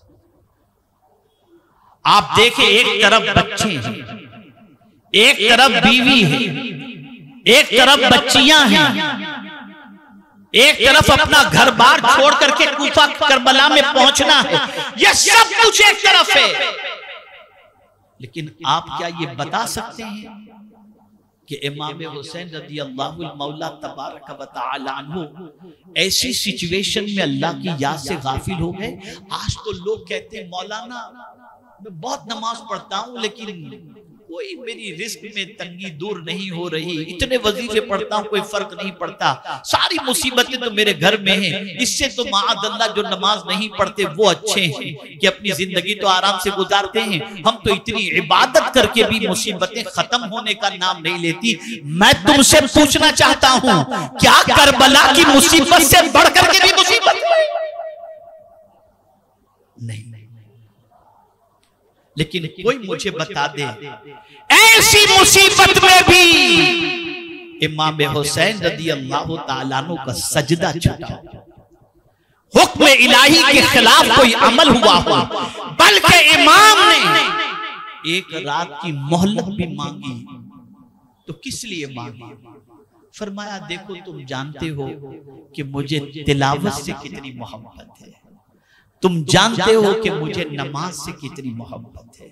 आप देखें, एक तरफ बच्चे हैं, एक तरफ बीवी है, एक तरफ बच्चियां हैं, एक तरफ अपना घर बार छोड़ करके कूफा करबला में पहुंचना है, ये सब कुछ एक तरफ है। लेकिन आप क्या ये बता सकते हैं कि इमाम हुसैन रज़ी अल्लाहु मौला तबारक व तआला अन्हु ऐसी सिचुएशन में अल्लाह की याद से गाफिल हो गए। आज तो लोग कहते हैं मौलाना मैं बहुत नमाज पढ़ता हूँ लेकिन कोई मेरी रिस्क में तंगी दूर नहीं हो रही, इतने वजीफे पढ़ता हूँ कोई फर्क नहीं पड़ता, सारी मुसीबतें तो मेरे घर में हैं, इससे तो माद अल्लाह जो नमाज नहीं पढ़ते वो अच्छे हैं कि अपनी जिंदगी तो आराम से गुजारते हैं, हम तो इतनी इबादत करके भी मुसीबतें खत्म होने का नाम नहीं लेती। मैं तुमसे पूछना चाहता हूँ क्या करबला की मुसीबत से बढ़कर के भी मुसीबत नहीं? लेकिन कोई मुझे बता दे ऐसी मुसीबत में भी इमाम हुसैन रज़ी अल्लाहु ताला अन्हु का सजदा झुका, हुक्म इलाही के खिलाफ कोई अमल हुआ हो, बल्कि इमाम ने एक रात की मोहलत भी मांगी। तो किस लिए मांगी? फरमाया देखो तुम जानते हो कि मुझे तिलावत से कितनी मोहब्बत है, तुम जानते हो कि मुझे नमाज से कितनी मोहब्बत है,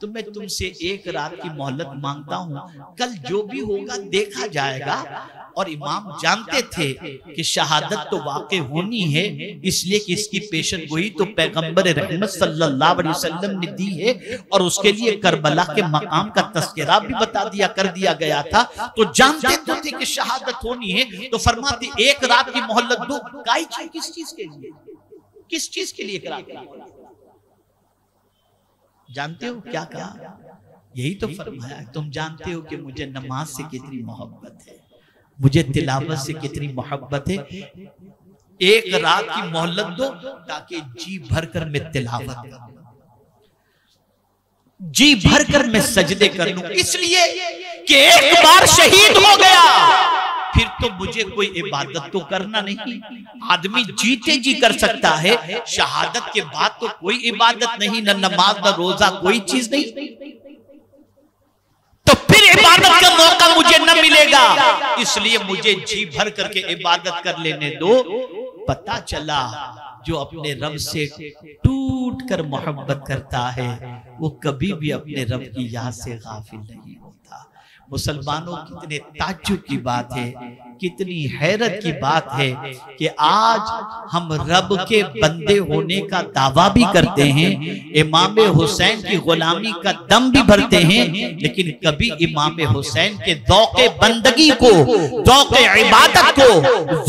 तो मैं तुमसे एक रात की मोहलत मांगता हूँ, कल जो भी होगा देखा जाएगा। और इमाम जानते थे कि शहादत तो वाकई होनी है, इसलिए कि इसकी पेशन गोई तो पैगंबर रहमत सल्लल्लाहु अलैहि वसल्लम ने दी है, और उसके लिए करबला के मकाम का तस्करा भी बता दिया कर दिया गया था। तो जानते तो थे कि शहादत होनी है, तो फरमाते एक रात की मोहलत दो, किस चीज के लिए, किस चीज के लिए कराते? जानते हो क्या कहा? यही तो फरमाया तुम जानते हो कि मुझे नमाज से कितनी मोहब्बत है, मुझे तिलावत से कितनी मोहब्बत है, एक रात की मोहलत दो ताकि जी भरकर मैं तिलावत कर लूं, जी भरकर मैं सजदे कर लूं। इसलिए कि एक बार शहीद हो गया फिर तो मुझे कोई इबादत तो करना नहीं, आदमी जीते जी कर सकता है, शहादत के बाद तो कोई इबादत नहीं, न नमाज न रोजा कोई चीज नहीं, तो फिर इबादत का मौका मुझे न मिलेगा, इसलिए मुझे जी भर करके इबादत कर लेने दो। पता चला जो अपने रब से टूट कर मोहब्बत करता है वो कभी भी अपने रब की याद से गाफिल नहीं होता। मुसलमानों कितने ताज्जुब की बात है, कितनी हैरत की बात है कि आज हम रब के बंदे होने का दावा भी करते हैं, इमाम हुसैन की गुलामी का दम भी भरते हैं, लेकिन कभी इमाम हुसैन के दौके बंदगी को, दौके इबादत को,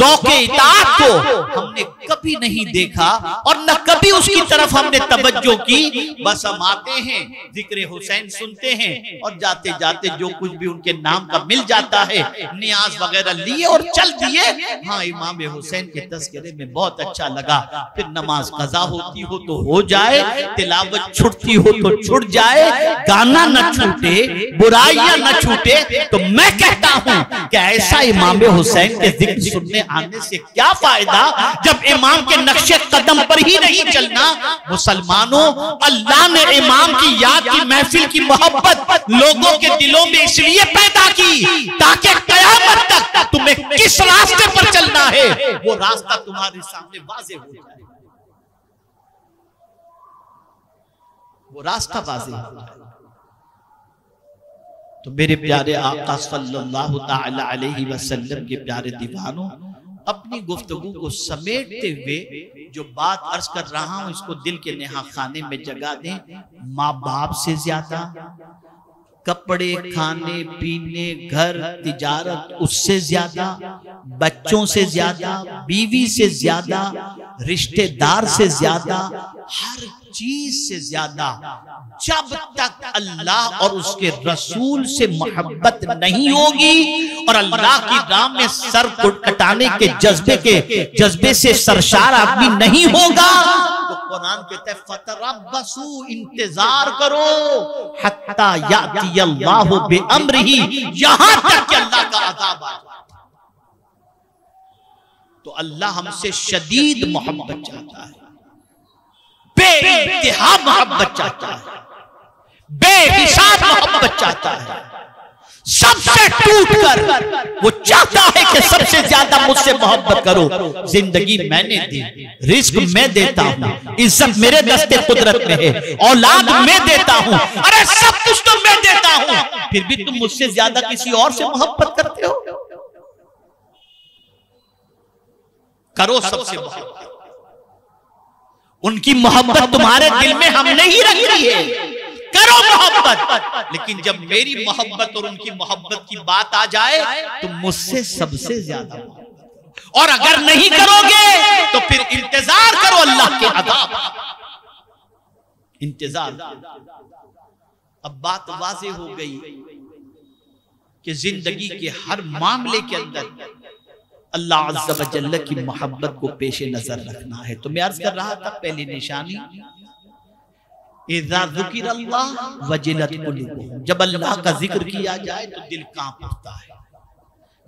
दौके इताअत को हमने कभी नहीं देखा और न कभी उसकी तरफ हमने तवज्जो की। बस हम आते हैं, जिक्र हुसैन सुनते हैं और जाते जाते जो कुछ भी उनके नाम का मिल जाता है नियाज वगैरह लिए और चल दिए। हाँ, इमाम हुसैन के तस्करे में बहुत अच्छा लगा, फिर नमाज कजा होती हो तो हो जाए, तिलावत छूटती हो तो छूट जाए, गाना न छूटे, बुराइयां न छूटे। तो मैं कहता हूँ कि ऐसा इमाम हुसैन के जिक्र सुनने आने से क्या फायदा जब इमाम के नक्शे कदम पर ही नहीं चलना। मुसलमानों, अल्लाह ने इमाम की याद की महफिल की मोहब्बत लोगों के दिलों में इसलिए पैदा की ताकि कयामत तक तुम्हें किस रास्ते पर चलना है वो रास्ता तुम्हारे सामने वाज़ेह हो जाए, वो रास्ता वाज़ेह हो जाए। तो मेरे प्यारे आका सल्लल्लाहु ताला अलैहि वसल्लम के प्यारे दीवानों, अपनी गुफ्तगू को समेटते हुए जो बात अर्ज कर रहा हूं इसको दिल के नेहा खाने में जगा दें। माँ बाप से ज्यादा कपड़े, खाने पीने, घर, तिजारत उससे ज्यादा, बच्चों से ज्यादा, बीवी से ज्यादा, रिश्तेदार से ज्यादा, हर चीज से ज्यादा जब तक अल्लाह और उसके रसूल से मोहब्बत नहीं होगी और अल्लाह की राह में सर कटाने के जज्बे से सरशार आदमी नहीं होगा तो कुरान कहता है फतरब्बसू, इंतजार करो, हत्ता याति अल्लाहु बिअम्रिही, यहां तक कि अल्लाह का अज़ाब आ जाए। तो अल्लाह हमसे शदीद मोहब्बत चाहता है, बेइंतहा मोहब्बत चाहता है, बेहिसाब मोहब्बत चाहता है, सबसे टूटकर वो चाहता है कि सबसे ज्यादा मुझसे मोहब्बत करो। जिंदगी मैंने दी, रिस्क मैं देता हूँ, इज्जत मेरे दस्ते कुदरत में है, औलाद मैं देता हूँ, अरे सब कुछ तो मैं देता हूँ, फिर भी तुम मुझसे ज्यादा किसी और से मोहब्बत करते हो। करो सबसे मोहब्बत। उनकी मोहब्बत तुम्हारे दिल में हम नहीं रखी है। करो मोहब्बत, लेकिन जब मेरी मोहब्बत और उनकी मोहब्बत की बात आ जाए तो मुझसे सबसे ज्यादा मोहब्बत, और अगर नहीं करोगे तो फिर इंतजार करो अल्लाह के अज़ाब। इंतजार। अब बात वाज़े हो गई कि जिंदगी के हर मामले के अंदर अल्लाह अज़्ज़ा व जल्ल की मोहब्बत को पेश नजर रखना है। तो मैं अर्ज कर रहा था, पहली निशानी वजिलत कुलूबुहुम, जब अल्लाह का जिक्र किया जाए तो दिल कांप उठता है।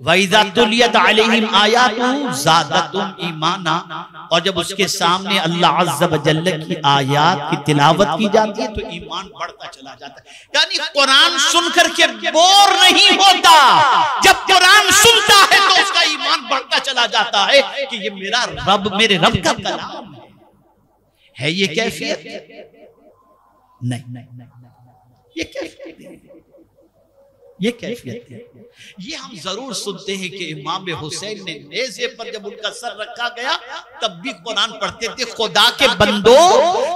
वइज़ा तुलियत अलैहिम आयातुहु ज़ादतहुम ईमाना, और जब उसके सामने अल्लाह अज़्ज़ा व जल्ल की आयात की तिलावत की जाती है तो ईमान बढ़ता चला जाता है। यानी कुरान सुनकर के बोर नहीं होता, जब कुरान सुनता है तो उसका ईमान बढ़ता चला जाता है कि ये मेरा रब, मेरे रब का कलाम है। ये कैफियत नहीं, ये कैफियत, ये कैफियत है। ये हम जरूर सुनते हैं कि इमाम हुसैन ने नेज़े पर जब उनका सर रखा गया तब भी कुरान पढ़ते थे। खुदा के बंदो,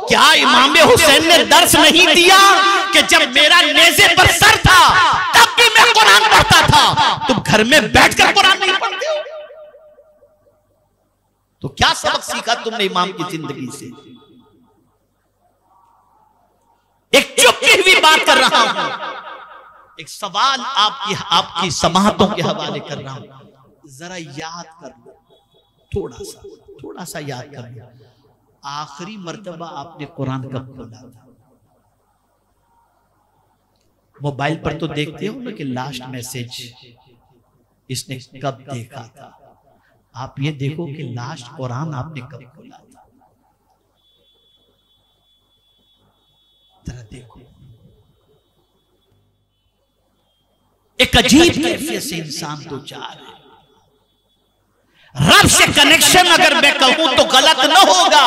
क्या इमाम हुसैन ने दर्श नहीं दिया कि जब मेरा नेज़े पर सर था तब भी मैं कुरान पढ़ता था? तुम घर में बैठकर कुरान नहीं पढ़ते हो तो क्या सबक सीखा तुमने इमाम की जिंदगी से? एक चुपी हुई बात कर रहा हूं, एक सवाल आपकी समाहतों के हवाले कर रहा हूं, जरा याद कर लो, थोड़ा सा याद कर लो। आखिरी मर्तबा आपने कुरान कब खोला था? मोबाइल पर तो देखते हो ना कि लास्ट मैसेज इसने कब देखा था। आप ये देखो कि लास्ट कुरान आपने कब खोला था। जरा देखो, एक अजीब कैफियत से इंसान दो चार है। रब से कनेक्शन अगर मैं कहूं तो गलत न होगा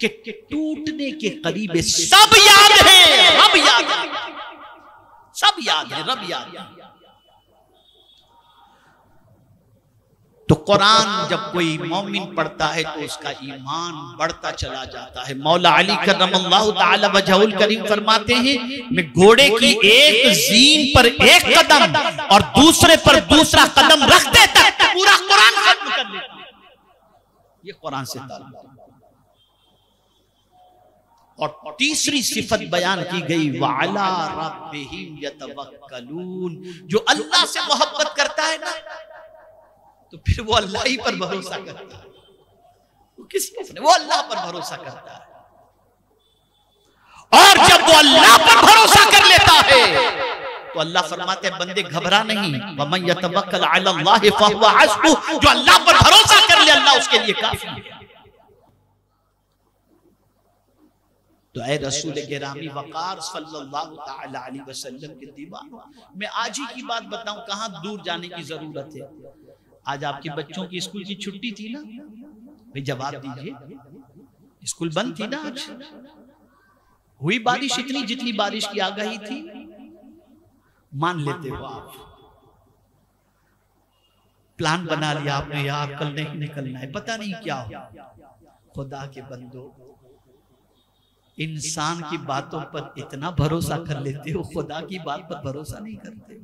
कि टूटने के करीब सब याद है, रब याद है, सब याद है, रब याद है। तो कुरान जब कोई मोमिन पढ़ता है तो उसका ईमान बढ़ता चला जाता है। मौला अली करमल्लाहु ताला वजहुल करीम फरमाते हैं, मैं घोड़े की एक जीन पर एक कदम और दूसरे पर दूसरा कदम रखते तक पूरा कुरान खत्म कर लेता हूं। ये कुरान से ताल्लुक है। और तीसरी सिफत बयान की गई, वाला रब्बिहिम यतवक्कलून, जो अल्लाह से मोहब्बत करता है ना तो फिर वो अल्लाह ही पर भरोसा करता है। वो किसने? वो अल्लाह पर भरोसा करता है। और जब वो अल्लाह पर भरोसा कर लेता है तो अल्लाह फरमाते हैं, बंदे घबरा नहीं, वमन यतवक्कल अला अल्लाह फहुव हस्बुह, जो अल्लाह पर भरोसा कर ले अल्लाह उसके लिए काफी है। तो ऐ रसूल गिरामी वकार सल्लल्लाहु ताला अलैहि वसल्लम के दीवान, मैं आज ही की बात बताऊं, कहां दूर जाने की जरूरत है। आज आपके बच्चों की स्कूल की छुट्टी थी ना, भाई जवाब दीजिए, स्कूल बंद थी ना, आज हुई बारिश इतनी जितनी बारिश की आगाही थी, मान लेते हो आप, प्लान बना लिया आपने, यार कल नहीं निकलना है, पता नहीं क्या हो। खुदा के बंदो, इंसान की बातों पर इतना भरोसा कर लेते हो, खुदा की बात पर भरोसा नहीं करते हो।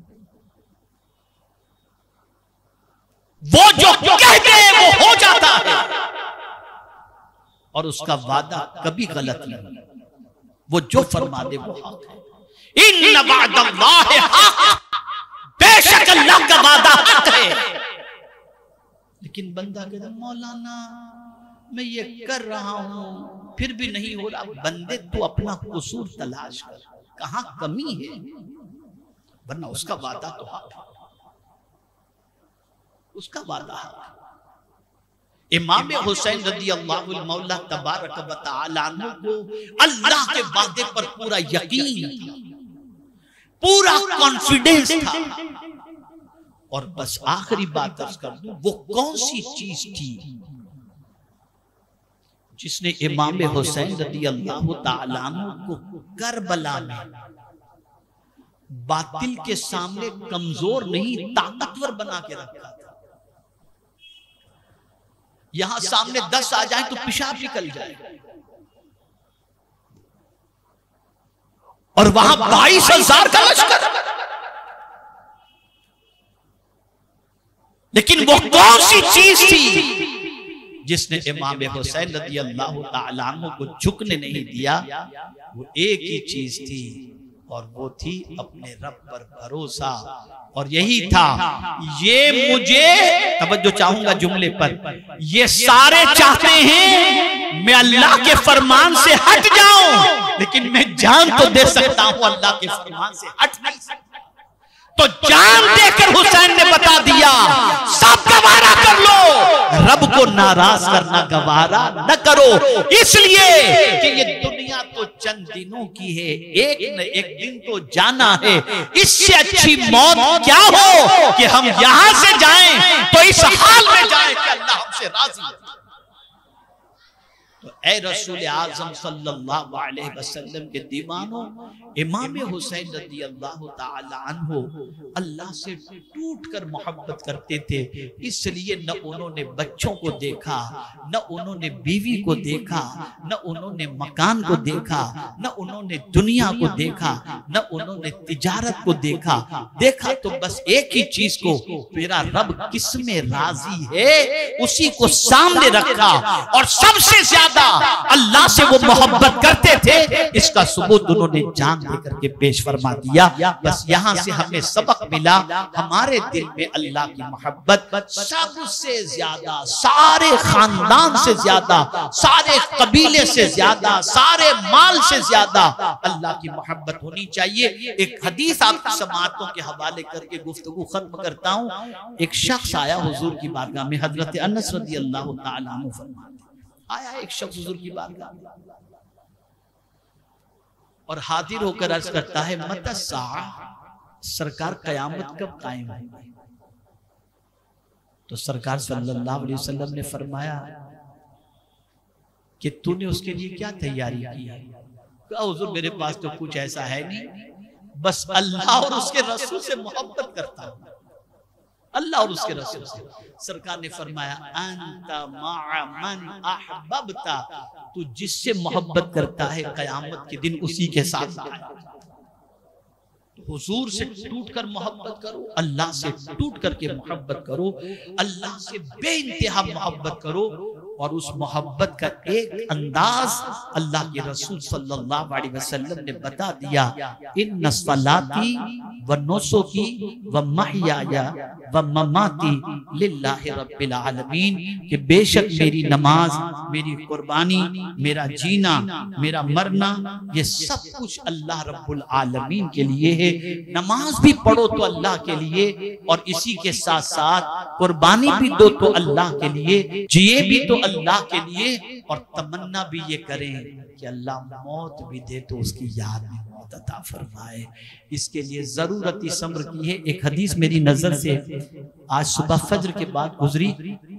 वो जो कहते हैं वो हो जाता है, और उसका वादा कभी गलत नहीं। वो जो फरमा दे वो हक है। इन्ना वादल्लाह हक, बेशक अल्लाह का वादा हक है। लेकिन बंदा कहता है, मौलाना मैं ये कर रहा हूं फिर भी नहीं हो रहा। बंदे तो अपना कसूर तलाश कर, कहां कमी है, वरना उसका वादा तो हक है, उसका वादा है। इमाम हुसैन रदियल्लाहु मौला तबारक व तआला को अल्लाह के वादे पर पूरा यकीन था। पूरा कॉन्फिडेंस था। और बस आखिरी बात अर्ज कर दूं, वो कौन सी चीज थी जिसने इमाम हुसैन रज़ी अल्लाह तआला को करबला में बातिल के सामने कमजोर नहीं ताकतवर बना के रखा। यहां सामने 10 आ जाए तो पेशाब निकल जाए, और वहां 22,000 का लश्कर। लेकिन वो कौन सी चीज थी जिसने इमाम हुसैन रज़ी अल्लाह तआला अन्हु को झुकने नहीं दिया? वो एक ही चीज थी, और वो थी अपने रब पर भरोसा। और यही था, ये मुझे तवज्जो चाहूंगा जुमले पर, ये सारे चाहते हैं मैं अल्लाह के फरमान से हट जाऊं, लेकिन मैं जान तो दे सकता हूं, अल्लाह के फरमान से हट नहीं सकता। तो जान देकर हुसैन ने बता दिया, सब गवारा कर लो, रब को नाराज करना गवारा न करो, इसलिए कि ये दुनिया तो चंद दिनों की है, एक न एक दिन तो जाना है। इससे अच्छी मौत क्या हो कि हम यहां से जाएं तो इस हाल में जाएं कि अल्लाह हमसे राजी है। तो ऐ रसूल आज़म सल्लल्लाहु अलैहि वसल्लम के दीवानों, इमाम हुसैन रज़ी अल्लाह ताला अन्हो अल्लाह से टूट कर मोहब्बत करते थे, इसलिए न उन्होंने बच्चों को देखा, न उन्होंने बीवी को देखा, न उन्होंने मकान को देखा, न उन्होंने दुनिया को देखा, न उन्होंने तिजारत को देखा। देखा तो बस एक ही चीज को, मेरा रब किस में राजी है उसी को सामने रखा, और सबसे अल्लाह से वो मोहब्बत करते थे, इसका सबूत उन्होंने जान देकर के पेश फरमा दिया। बस यहाँ से हमें सबक मिला, हमारे दिल में अल्लाह की मोहब्बत सबसे ज्यादा, सारे खानदान से ज्यादा, सारे कबीले से ज्यादा, सारे माल से ज्यादा अल्लाह की मोहब्बत होनी चाहिए। एक हदीस आपकी समातों के हवाले करके गुफ्तगू खत्म करता हूँ। एक शख्स आया हुजूर की बारगाह में, हजरत अनस रज़ियल्लाहु तआला अन्हु फरमाते, आया एक शख्स हुजूर की बारगाह में और हाजिर होकर अर्ज करता है, मता साआ, सरकार कयामत कब कायम होगी? तो सरकार सल्लल्लाहु अलैहि वसल्लम ने फरमाया कि तूने उसके लिए क्या तैयारी की है? कहा, हुजूर मेरे पास तो कुछ ऐसा है नहीं, बस अल्लाह और उसके रसूल से मोहब्बत करता हूं, अल्लाह और उसके रसूल से। सरकार ने फरमाया, अंता माअ मन अहबब्ता, तू जिससे मोहब्बत करता है कयामत के दिन उसी के साथ है। हुजूर से टूट कर मोहब्बत करो, अल्लाह से टूट करके मोहब्बत करो, अल्लाह से बेइंतहा मोहब्बत करो, और उस मोहब्बत का एक अंदाज अल्लाह के रसूल सल्लल्लाहु अलैहि वसल्लम ने बता दिया, इन्ना सलाती व नुसुकी व महयाया व ममाती लिल्लाहि रब्बिल आलमीन, कि बेशक मेरी नमाज, मेरी कुर्बानी, मेरा जीना, मेरा मरना, ये सब कुछ अल्लाह रब्बुल आलमीन के लिए है। नमाज भी पढ़ो तो अल्लाह के लिए, और इसी के साथ साथ कुर्बानी भी दो तो अल्लाह के लिए, जिए भी तो अल्लाह के लिए, और तमन्ना भी ये करें कि अल्लाह मौत भी दे तो उसकी याद में मौत अता फरमाए। इसके लिए जरूरत इस अम्र की है। एक हदीस मेरी नजर से आज सुबह फजर के बाद गुजरी,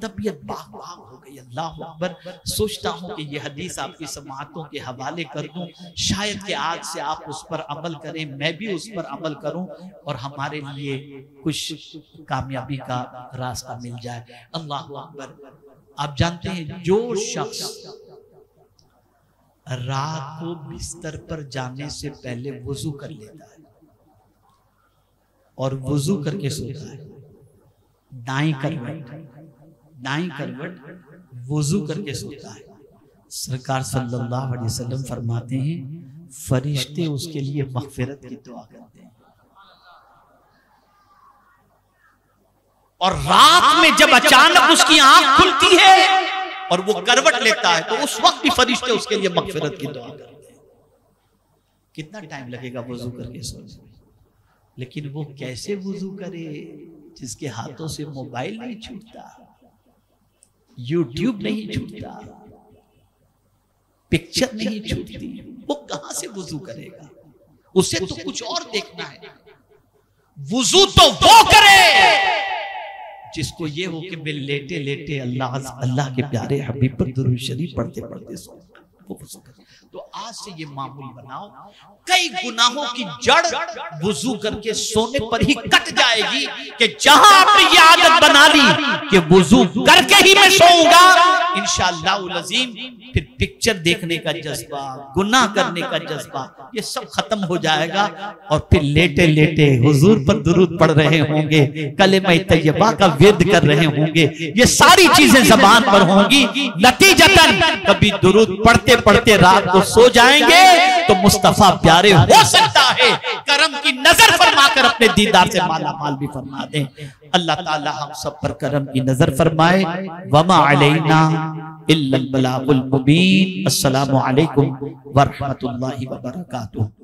तबीयत बाग-बाग हो गई, अल्लाह अकबर। सोचता हूँ कि यह हदीस आपकी समातों के हवाले कर दूं, शायद कि आज से आप उस पर अमल करें, मैं भी उस पर अमल करूं, और हमारे लिए कुछ कामयाबी का रास्ता मिल जाए। अल्लाह अकबर। आप जानते हैं, जो शख्स रात को बिस्तर पर जाने से पहले वुजू कर लेता है और वुजू करके सोता है, दाईं करवट वुजू करके सोता है। सरकार सल्लल्लाहु अलैहि वसल्लम फरमाते हैं, फरिश्ते उसके लिए मगफिरत की दुआ करते हैं। और रात में जब अचानक उसकी आंख खुलती है और वो करवट लेता है, तो उस वक्त भी फरिश्ते उसके लिए मगफिरत की दुआ करते हैं। कितना टाइम लगेगा वुजू करके सोने, लेकिन वो कैसे वुजू करे जिसके हाथों से मोबाइल नहीं छूटता, यूट्यूब नहीं छूटता, पिक्चर नहीं छूटती, वो कहां से वुजू करेगा? उसे तो कुछ और देखना है। वुजू तो वो करे जिसको ये हो कि मैं लेटे लेटे अल्लाह के प्यारे हबीब पर दुरूद शरीफ पढ़ते पढ़ते सो। तो आज से ये मामूल बनाओ, कई गुनाहों की जड़ वुजू करके सोने पर ही कट जाएगी कि जहां आपने ये आदत बना ली कि वुजू करके ही मैं सोऊंगा, इंशाअल्लाह अज़ीम फिर पिक्चर देखने का जज्बा, गुनाह करने का जज्बा ये सब खत्म हो जाएगा और फिर लेटे लेटे हुजूर पर दुरूद पढ़ रहे होंगे, कलमा तैयबा का विर्द कर रहे होंगे, ये सारी चीजें जबान पर होंगी। नतीजतन कभी दुरूद पढ़ते पढ़ते रात को सो जाएंगे तो मुस्तफा प्यारे हो सकता है करम की नजर फरमाकर अपने दीदार से माला माल भी फरमा दें। अल्लाह ताला हम सब पर करम की नजर फरमाए। वमा अलैना इल्लल बलागुल मुबीन। अस्सलामु अलैकुम व रहमतुल्लाहि व बरकातुहू।